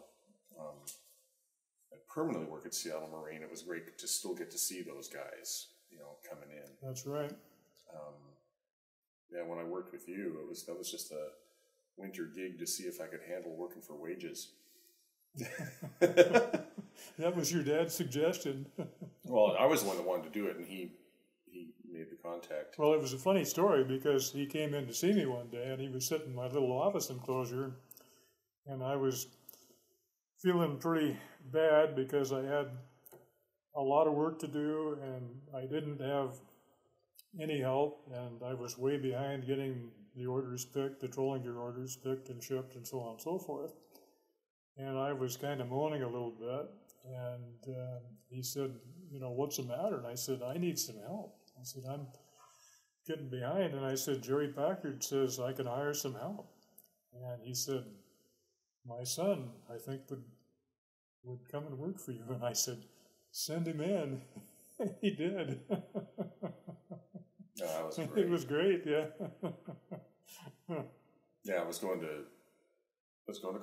I permanently work at Seattle Marine. It was great to still get to see those guys, you know, coming in. That's right. Yeah, when I worked with you, that was just a winter gig to see if I could handle working for wages. That was your dad's suggestion. Well, I was the one that wanted to do it, and he made the contact. Well, it was a funny story because he came in to see me one day, and he was sitting in my little office enclosure, and I was feeling pretty bad because I had a lot of work to do, and I didn't have any help, and I was way behind getting the orders picked, the trolling gear orders picked and shipped and so on and so forth. And I was kind of moaning a little bit, and he said, you know, what's the matter? And I said, I need some help. I said, I'm getting behind. And I said, Jerry Packard says I can hire some help. And he said, my son, I think, would come and work for you. And I said, send him in. He did. Oh, that was great. It was great, yeah. Yeah, I was going to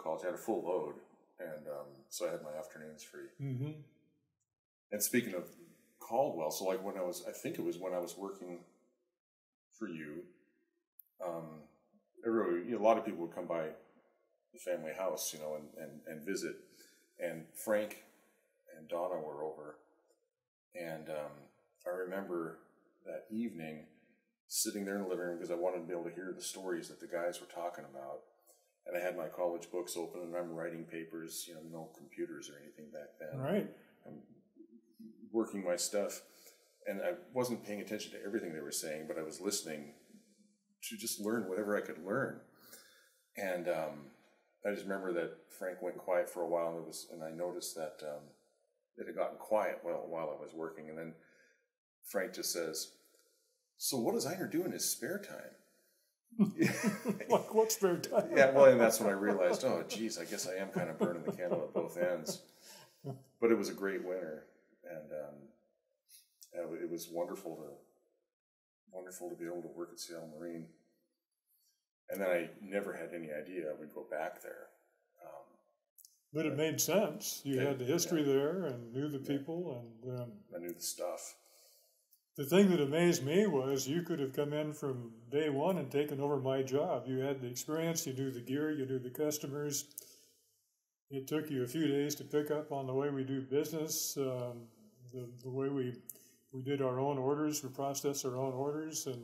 college. I had a full load, and so I had my afternoons free. Mm-hmm. And speaking of Caldwell, so like when I think it was when I was working for you, everybody, a lot of people would come by the family house, you know, and visit. And Frank and Donna were over, and I remember that evening sitting there in the living room because I wanted to be able to hear the stories that the guys were talking about. And I had my college books open, and I'm writing papers, you know, no computers or anything back then. Right. I'm working my stuff, and I wasn't paying attention to everything they were saying, but I was listening to just learn whatever I could learn. And I just remember that Frank went quiet for a while, and I noticed that it had gotten quiet while I was working. And then Frank just says, "So what does Einar do in his spare time?" Like, what spare time? Yeah, well, and that's when I realized, oh, geez, I guess I am kind of burning the candle at both ends. But it was a great winter, and it was wonderful to be able to work at Seattle Marine. And then I never had any idea I would go back there. But it made sense. You had the history there and knew the people. And I knew the stuff. The thing that amazed me was you could have come in from day one and taken over my job. You had the experience, you knew the gear, you knew the customers. It took you a few days to pick up on the way we do business, the way we did our own orders, we processed our own orders, and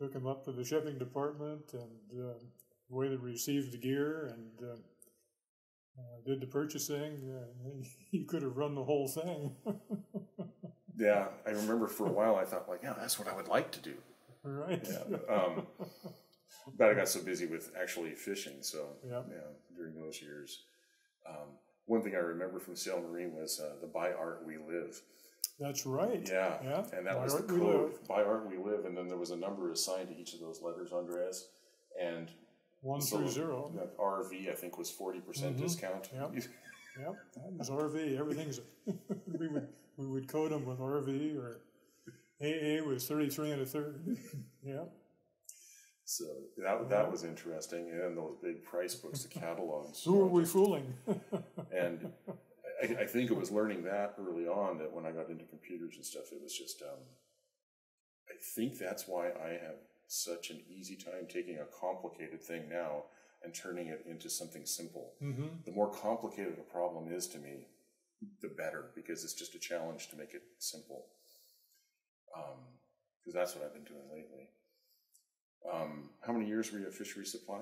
took them up to the shipping department, and the way they received the gear, and did the purchasing. You could have run the whole thing. Yeah, I remember for a while I thought, like, yeah, that's what I would like to do. Right. Yeah, but I got so busy with actually fishing, so during those years. One thing I remember from Seattle Marine was the By Art We Live. That's right. Yeah, yeah. And that was the code, By Art We Live. And then there was a number assigned to each of those letters, Andreas. And 1 through 0. Like RV, I think, was 40% discount. Yep. Yep, that was RV. Everything's we would code them with RV, or AA was 33 1/3. Yeah. So that was interesting, and those big price books, the catalogs. Who are we fooling? And I think it was learning that early on that when I got into computers and stuff, it was just. I think that's why I have such an easy time taking a complicated thing now and turning it into something simple. Mm-hmm. The more complicated a problem is to me, the better, because it's just a challenge to make it simple. Because that's what I've been doing lately. How many years were you at Fishery Supply?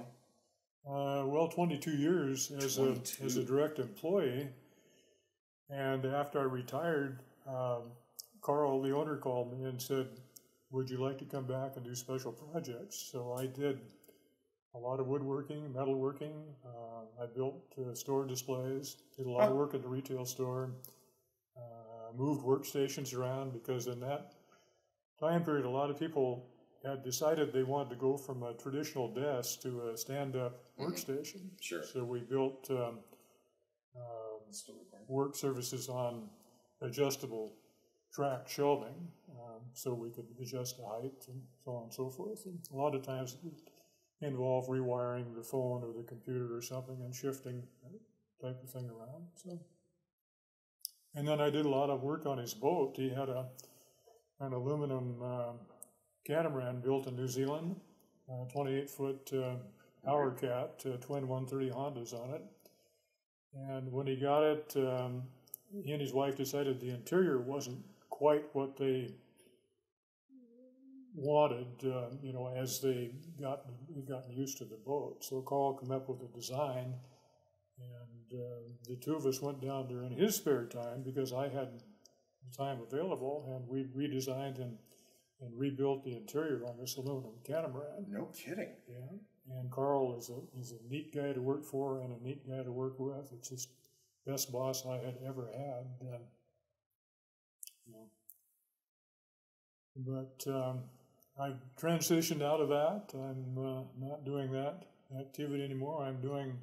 22 years as 22. As a direct employee. And after I retired, Carl, the owner, called me and said, "Would you like to come back and do special projects?" So I did a lot of woodworking, metalworking. I built store displays, did a lot of work at the retail store, moved workstations around, because in that time period, a lot of people had decided they wanted to go from a traditional desk to a stand-up workstation. Sure. So we built work services on adjustable track shelving, so we could adjust the height and so on and so forth. And a lot of times involve rewiring the phone or the computer or something and shifting that type of thing around. So, and then I did a lot of work on his boat. He had an aluminum catamaran built in New Zealand, 28-foot Hour Cat, twin 130 Hondas on it. And when he got it, he and his wife decided the interior wasn't quite what they wanted, as they gotten used to the boat. So Carl came up with a design, and the two of us went down there in his spare time, because I had the time available, and we redesigned and rebuilt the interior on this aluminum catamaran. No kidding. Yeah, and Carl is a neat guy to work for and a neat guy to work with. It's just the best boss I had ever had. But I've transitioned out of that. I'm not doing that activity anymore. I'm doing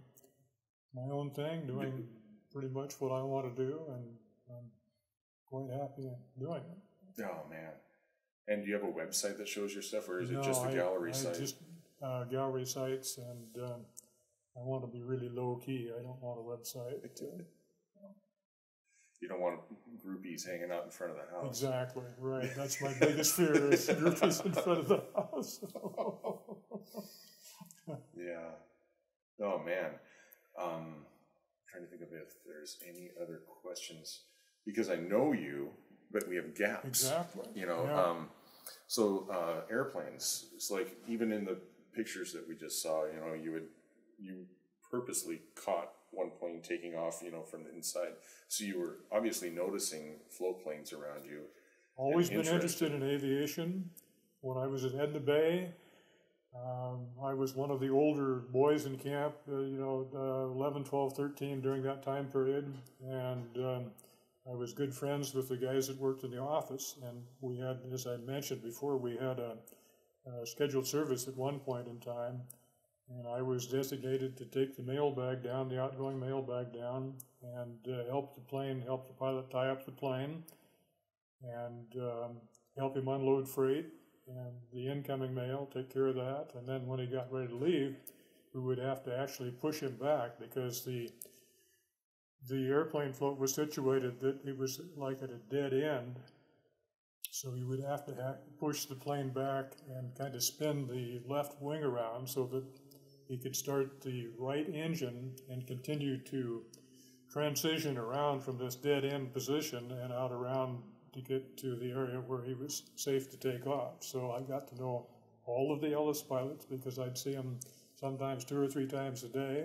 my own thing, doing pretty much what I want to do, and I'm quite happy doing it. Oh, man. And do you have a website that shows your stuff, or is it just the gallery site? Just gallery sites, and I want to be really low-key. I don't want a website. You don't want groupies hanging out in front of the house. Exactly, right. That's my biggest fear, is groupies in front of the house. Yeah. Oh, man. I'm trying to think of if there's any other questions. Because I know you, but we have gaps. Exactly. You know, yeah. Airplanes. It's like, even in the pictures that we just saw, you know, you purposely caught one plane taking off, you know, from the inside. So you were obviously noticing float planes around you. Always been interested in aviation. When I was at Edna Bay, I was one of the older boys in camp, 11, 12, 13 during that time period. And I was good friends with the guys that worked in the office. And we had, as I mentioned before, we had a scheduled service at one point in time. And I was designated to take the mailbag down, the outgoing mailbag down, and help the plane, help the pilot tie up the plane, and help him unload freight and the incoming mail, take care of that. And then when he got ready to leave, we would have to actually push him back, because the airplane float was situated that it was like at a dead end. So you would have to push the plane back and kind of spin the left wing around so that he could start the right engine and continue to transition around from this dead-end position and out around to get to the area where he was safe to take off. So I got to know all of the Ellis pilots, because I'd see them sometimes 2 or 3 times a day.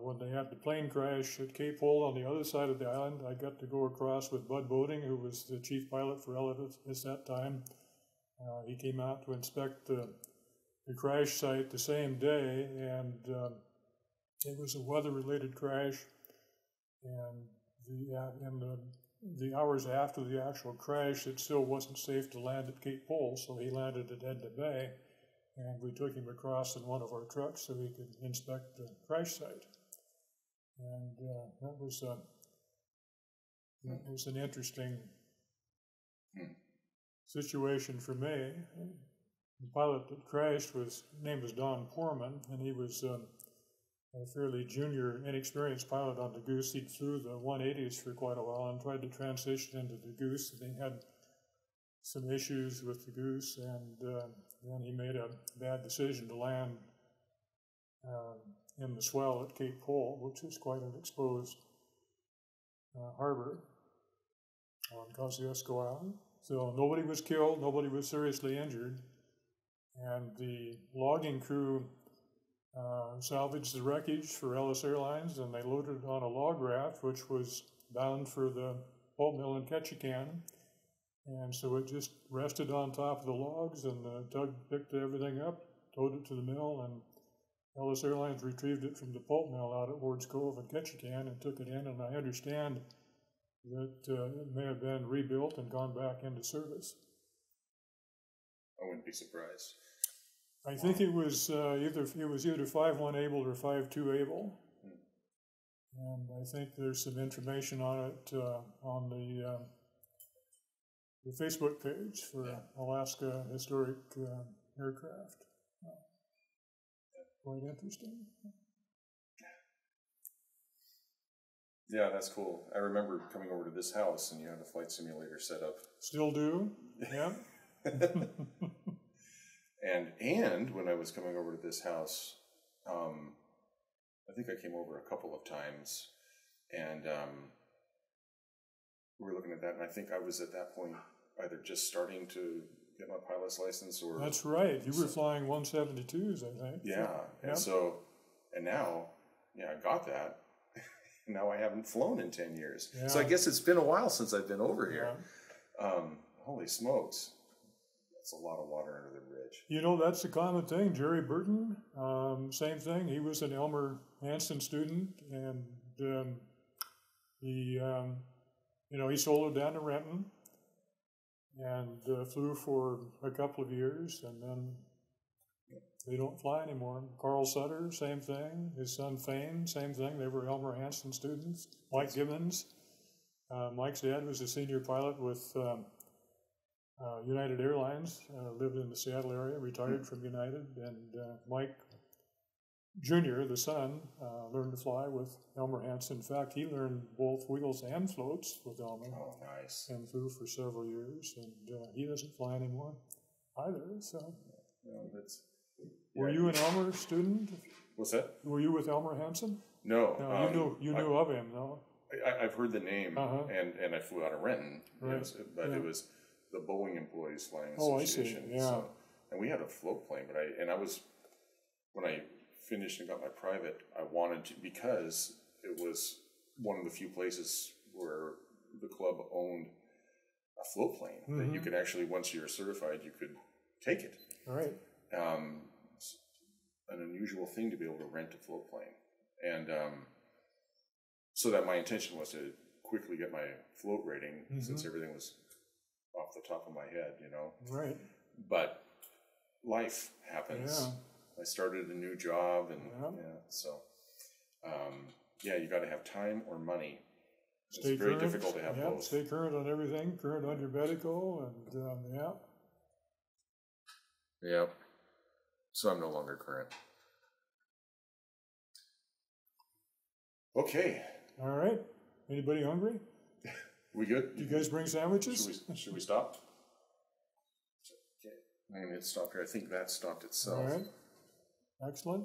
When they had the plane crash at Cape Hole on the other side of the island, I got to go across with Bud Boating, who was the chief pilot for Ellis at that time. He came out to inspect the crash site the same day, and it was a weather-related crash. And the hours after the actual crash, it still wasn't safe to land at Cape Hole, so he landed at Edna Bay. And we took him across in one of our trucks so he could inspect the crash site. And that was an interesting situation for me. The pilot that crashed, his name was Don Poorman, and he was a fairly junior, inexperienced pilot on the Goose. He flew the 180s for quite a while and tried to transition into the Goose, and they had some issues with the Goose, and then he made a bad decision to land in the swell at Cape Hole, which is quite an exposed harbor on Kosciusko Island. So nobody was killed, nobody was seriously injured, and the logging crew salvaged the wreckage for Ellis Airlines, and they loaded it on a log raft, which was bound for the pulp mill in Ketchikan. And so it just rested on top of the logs, and the tug picked everything up, towed it to the mill, and Ellis Airlines retrieved it from the pulp mill out at Ward's Cove in Ketchikan and took it in, and I understand that it may have been rebuilt and gone back into service. I wouldn't be surprised. I think it was either 5-1 able or 5-2 able, and I think there's some information on it on the Facebook page for Alaska Historic Aircraft. Quite interesting. Yeah, that's cool. I remember coming over to this house and you had a flight simulator set up. Still do, yeah. And when I was coming over to this house, I think I came over a couple of times, and we were looking at that, and I think I was at that point either just starting to get my pilot's license or... That's right. You were flying 172s, I think. Yeah. And so, and now, I got that. Now I haven't flown in 10 years. Yeah. So I guess it's been a while since I've been over here. Yeah. Holy smokes. That's a lot of water under the bridge. You know, that's a common thing. Jerry Burton, same thing. He was an Elmer Hansen student, and he soloed down to Renton and flew for a couple of years, and then they don't fly anymore. Carl Sutter, same thing. His son Fane, same thing. They were Elmer Hansen students. Mike Gibbons. Mike's dad was a senior pilot with United Airlines, lived in the Seattle area, retired from United, and Mike Jr., the son, learned to fly with Elmer Hansen. In fact, he learned both wheels and floats with Elmer. Oh, nice. And flew for several years, and he doesn't fly anymore either, so. No, that's, yeah. Were you an Elmer student? What's that? Were you with Elmer Hansen? No. No, you knew of him, no? I've heard the name, and I flew out of Renton, right. It was the Boeing Employees Flying Association. Oh, I see. Yeah. So, and we had a float plane, but when I finished and got my private, I wanted to, because it was one of the few places where the club owned a float plane that you could actually, once you're certified, you could take it. All right. It's an unusual thing to be able to rent a float plane. And so that my intention was to quickly get my float rating, since everything was off the top of my head, you know. Right. But life happens. Yeah. I started a new job, and you got to have time or money. Stay it's very current. Difficult to have both. Stay current on everything, current on your medical, and Yep. So I'm no longer current. Okay. All right. Anybody hungry? We good? Do you guys bring sandwiches? Should we stop? Okay. I'm going to hit stop here. I think that stopped itself. All right. Excellent.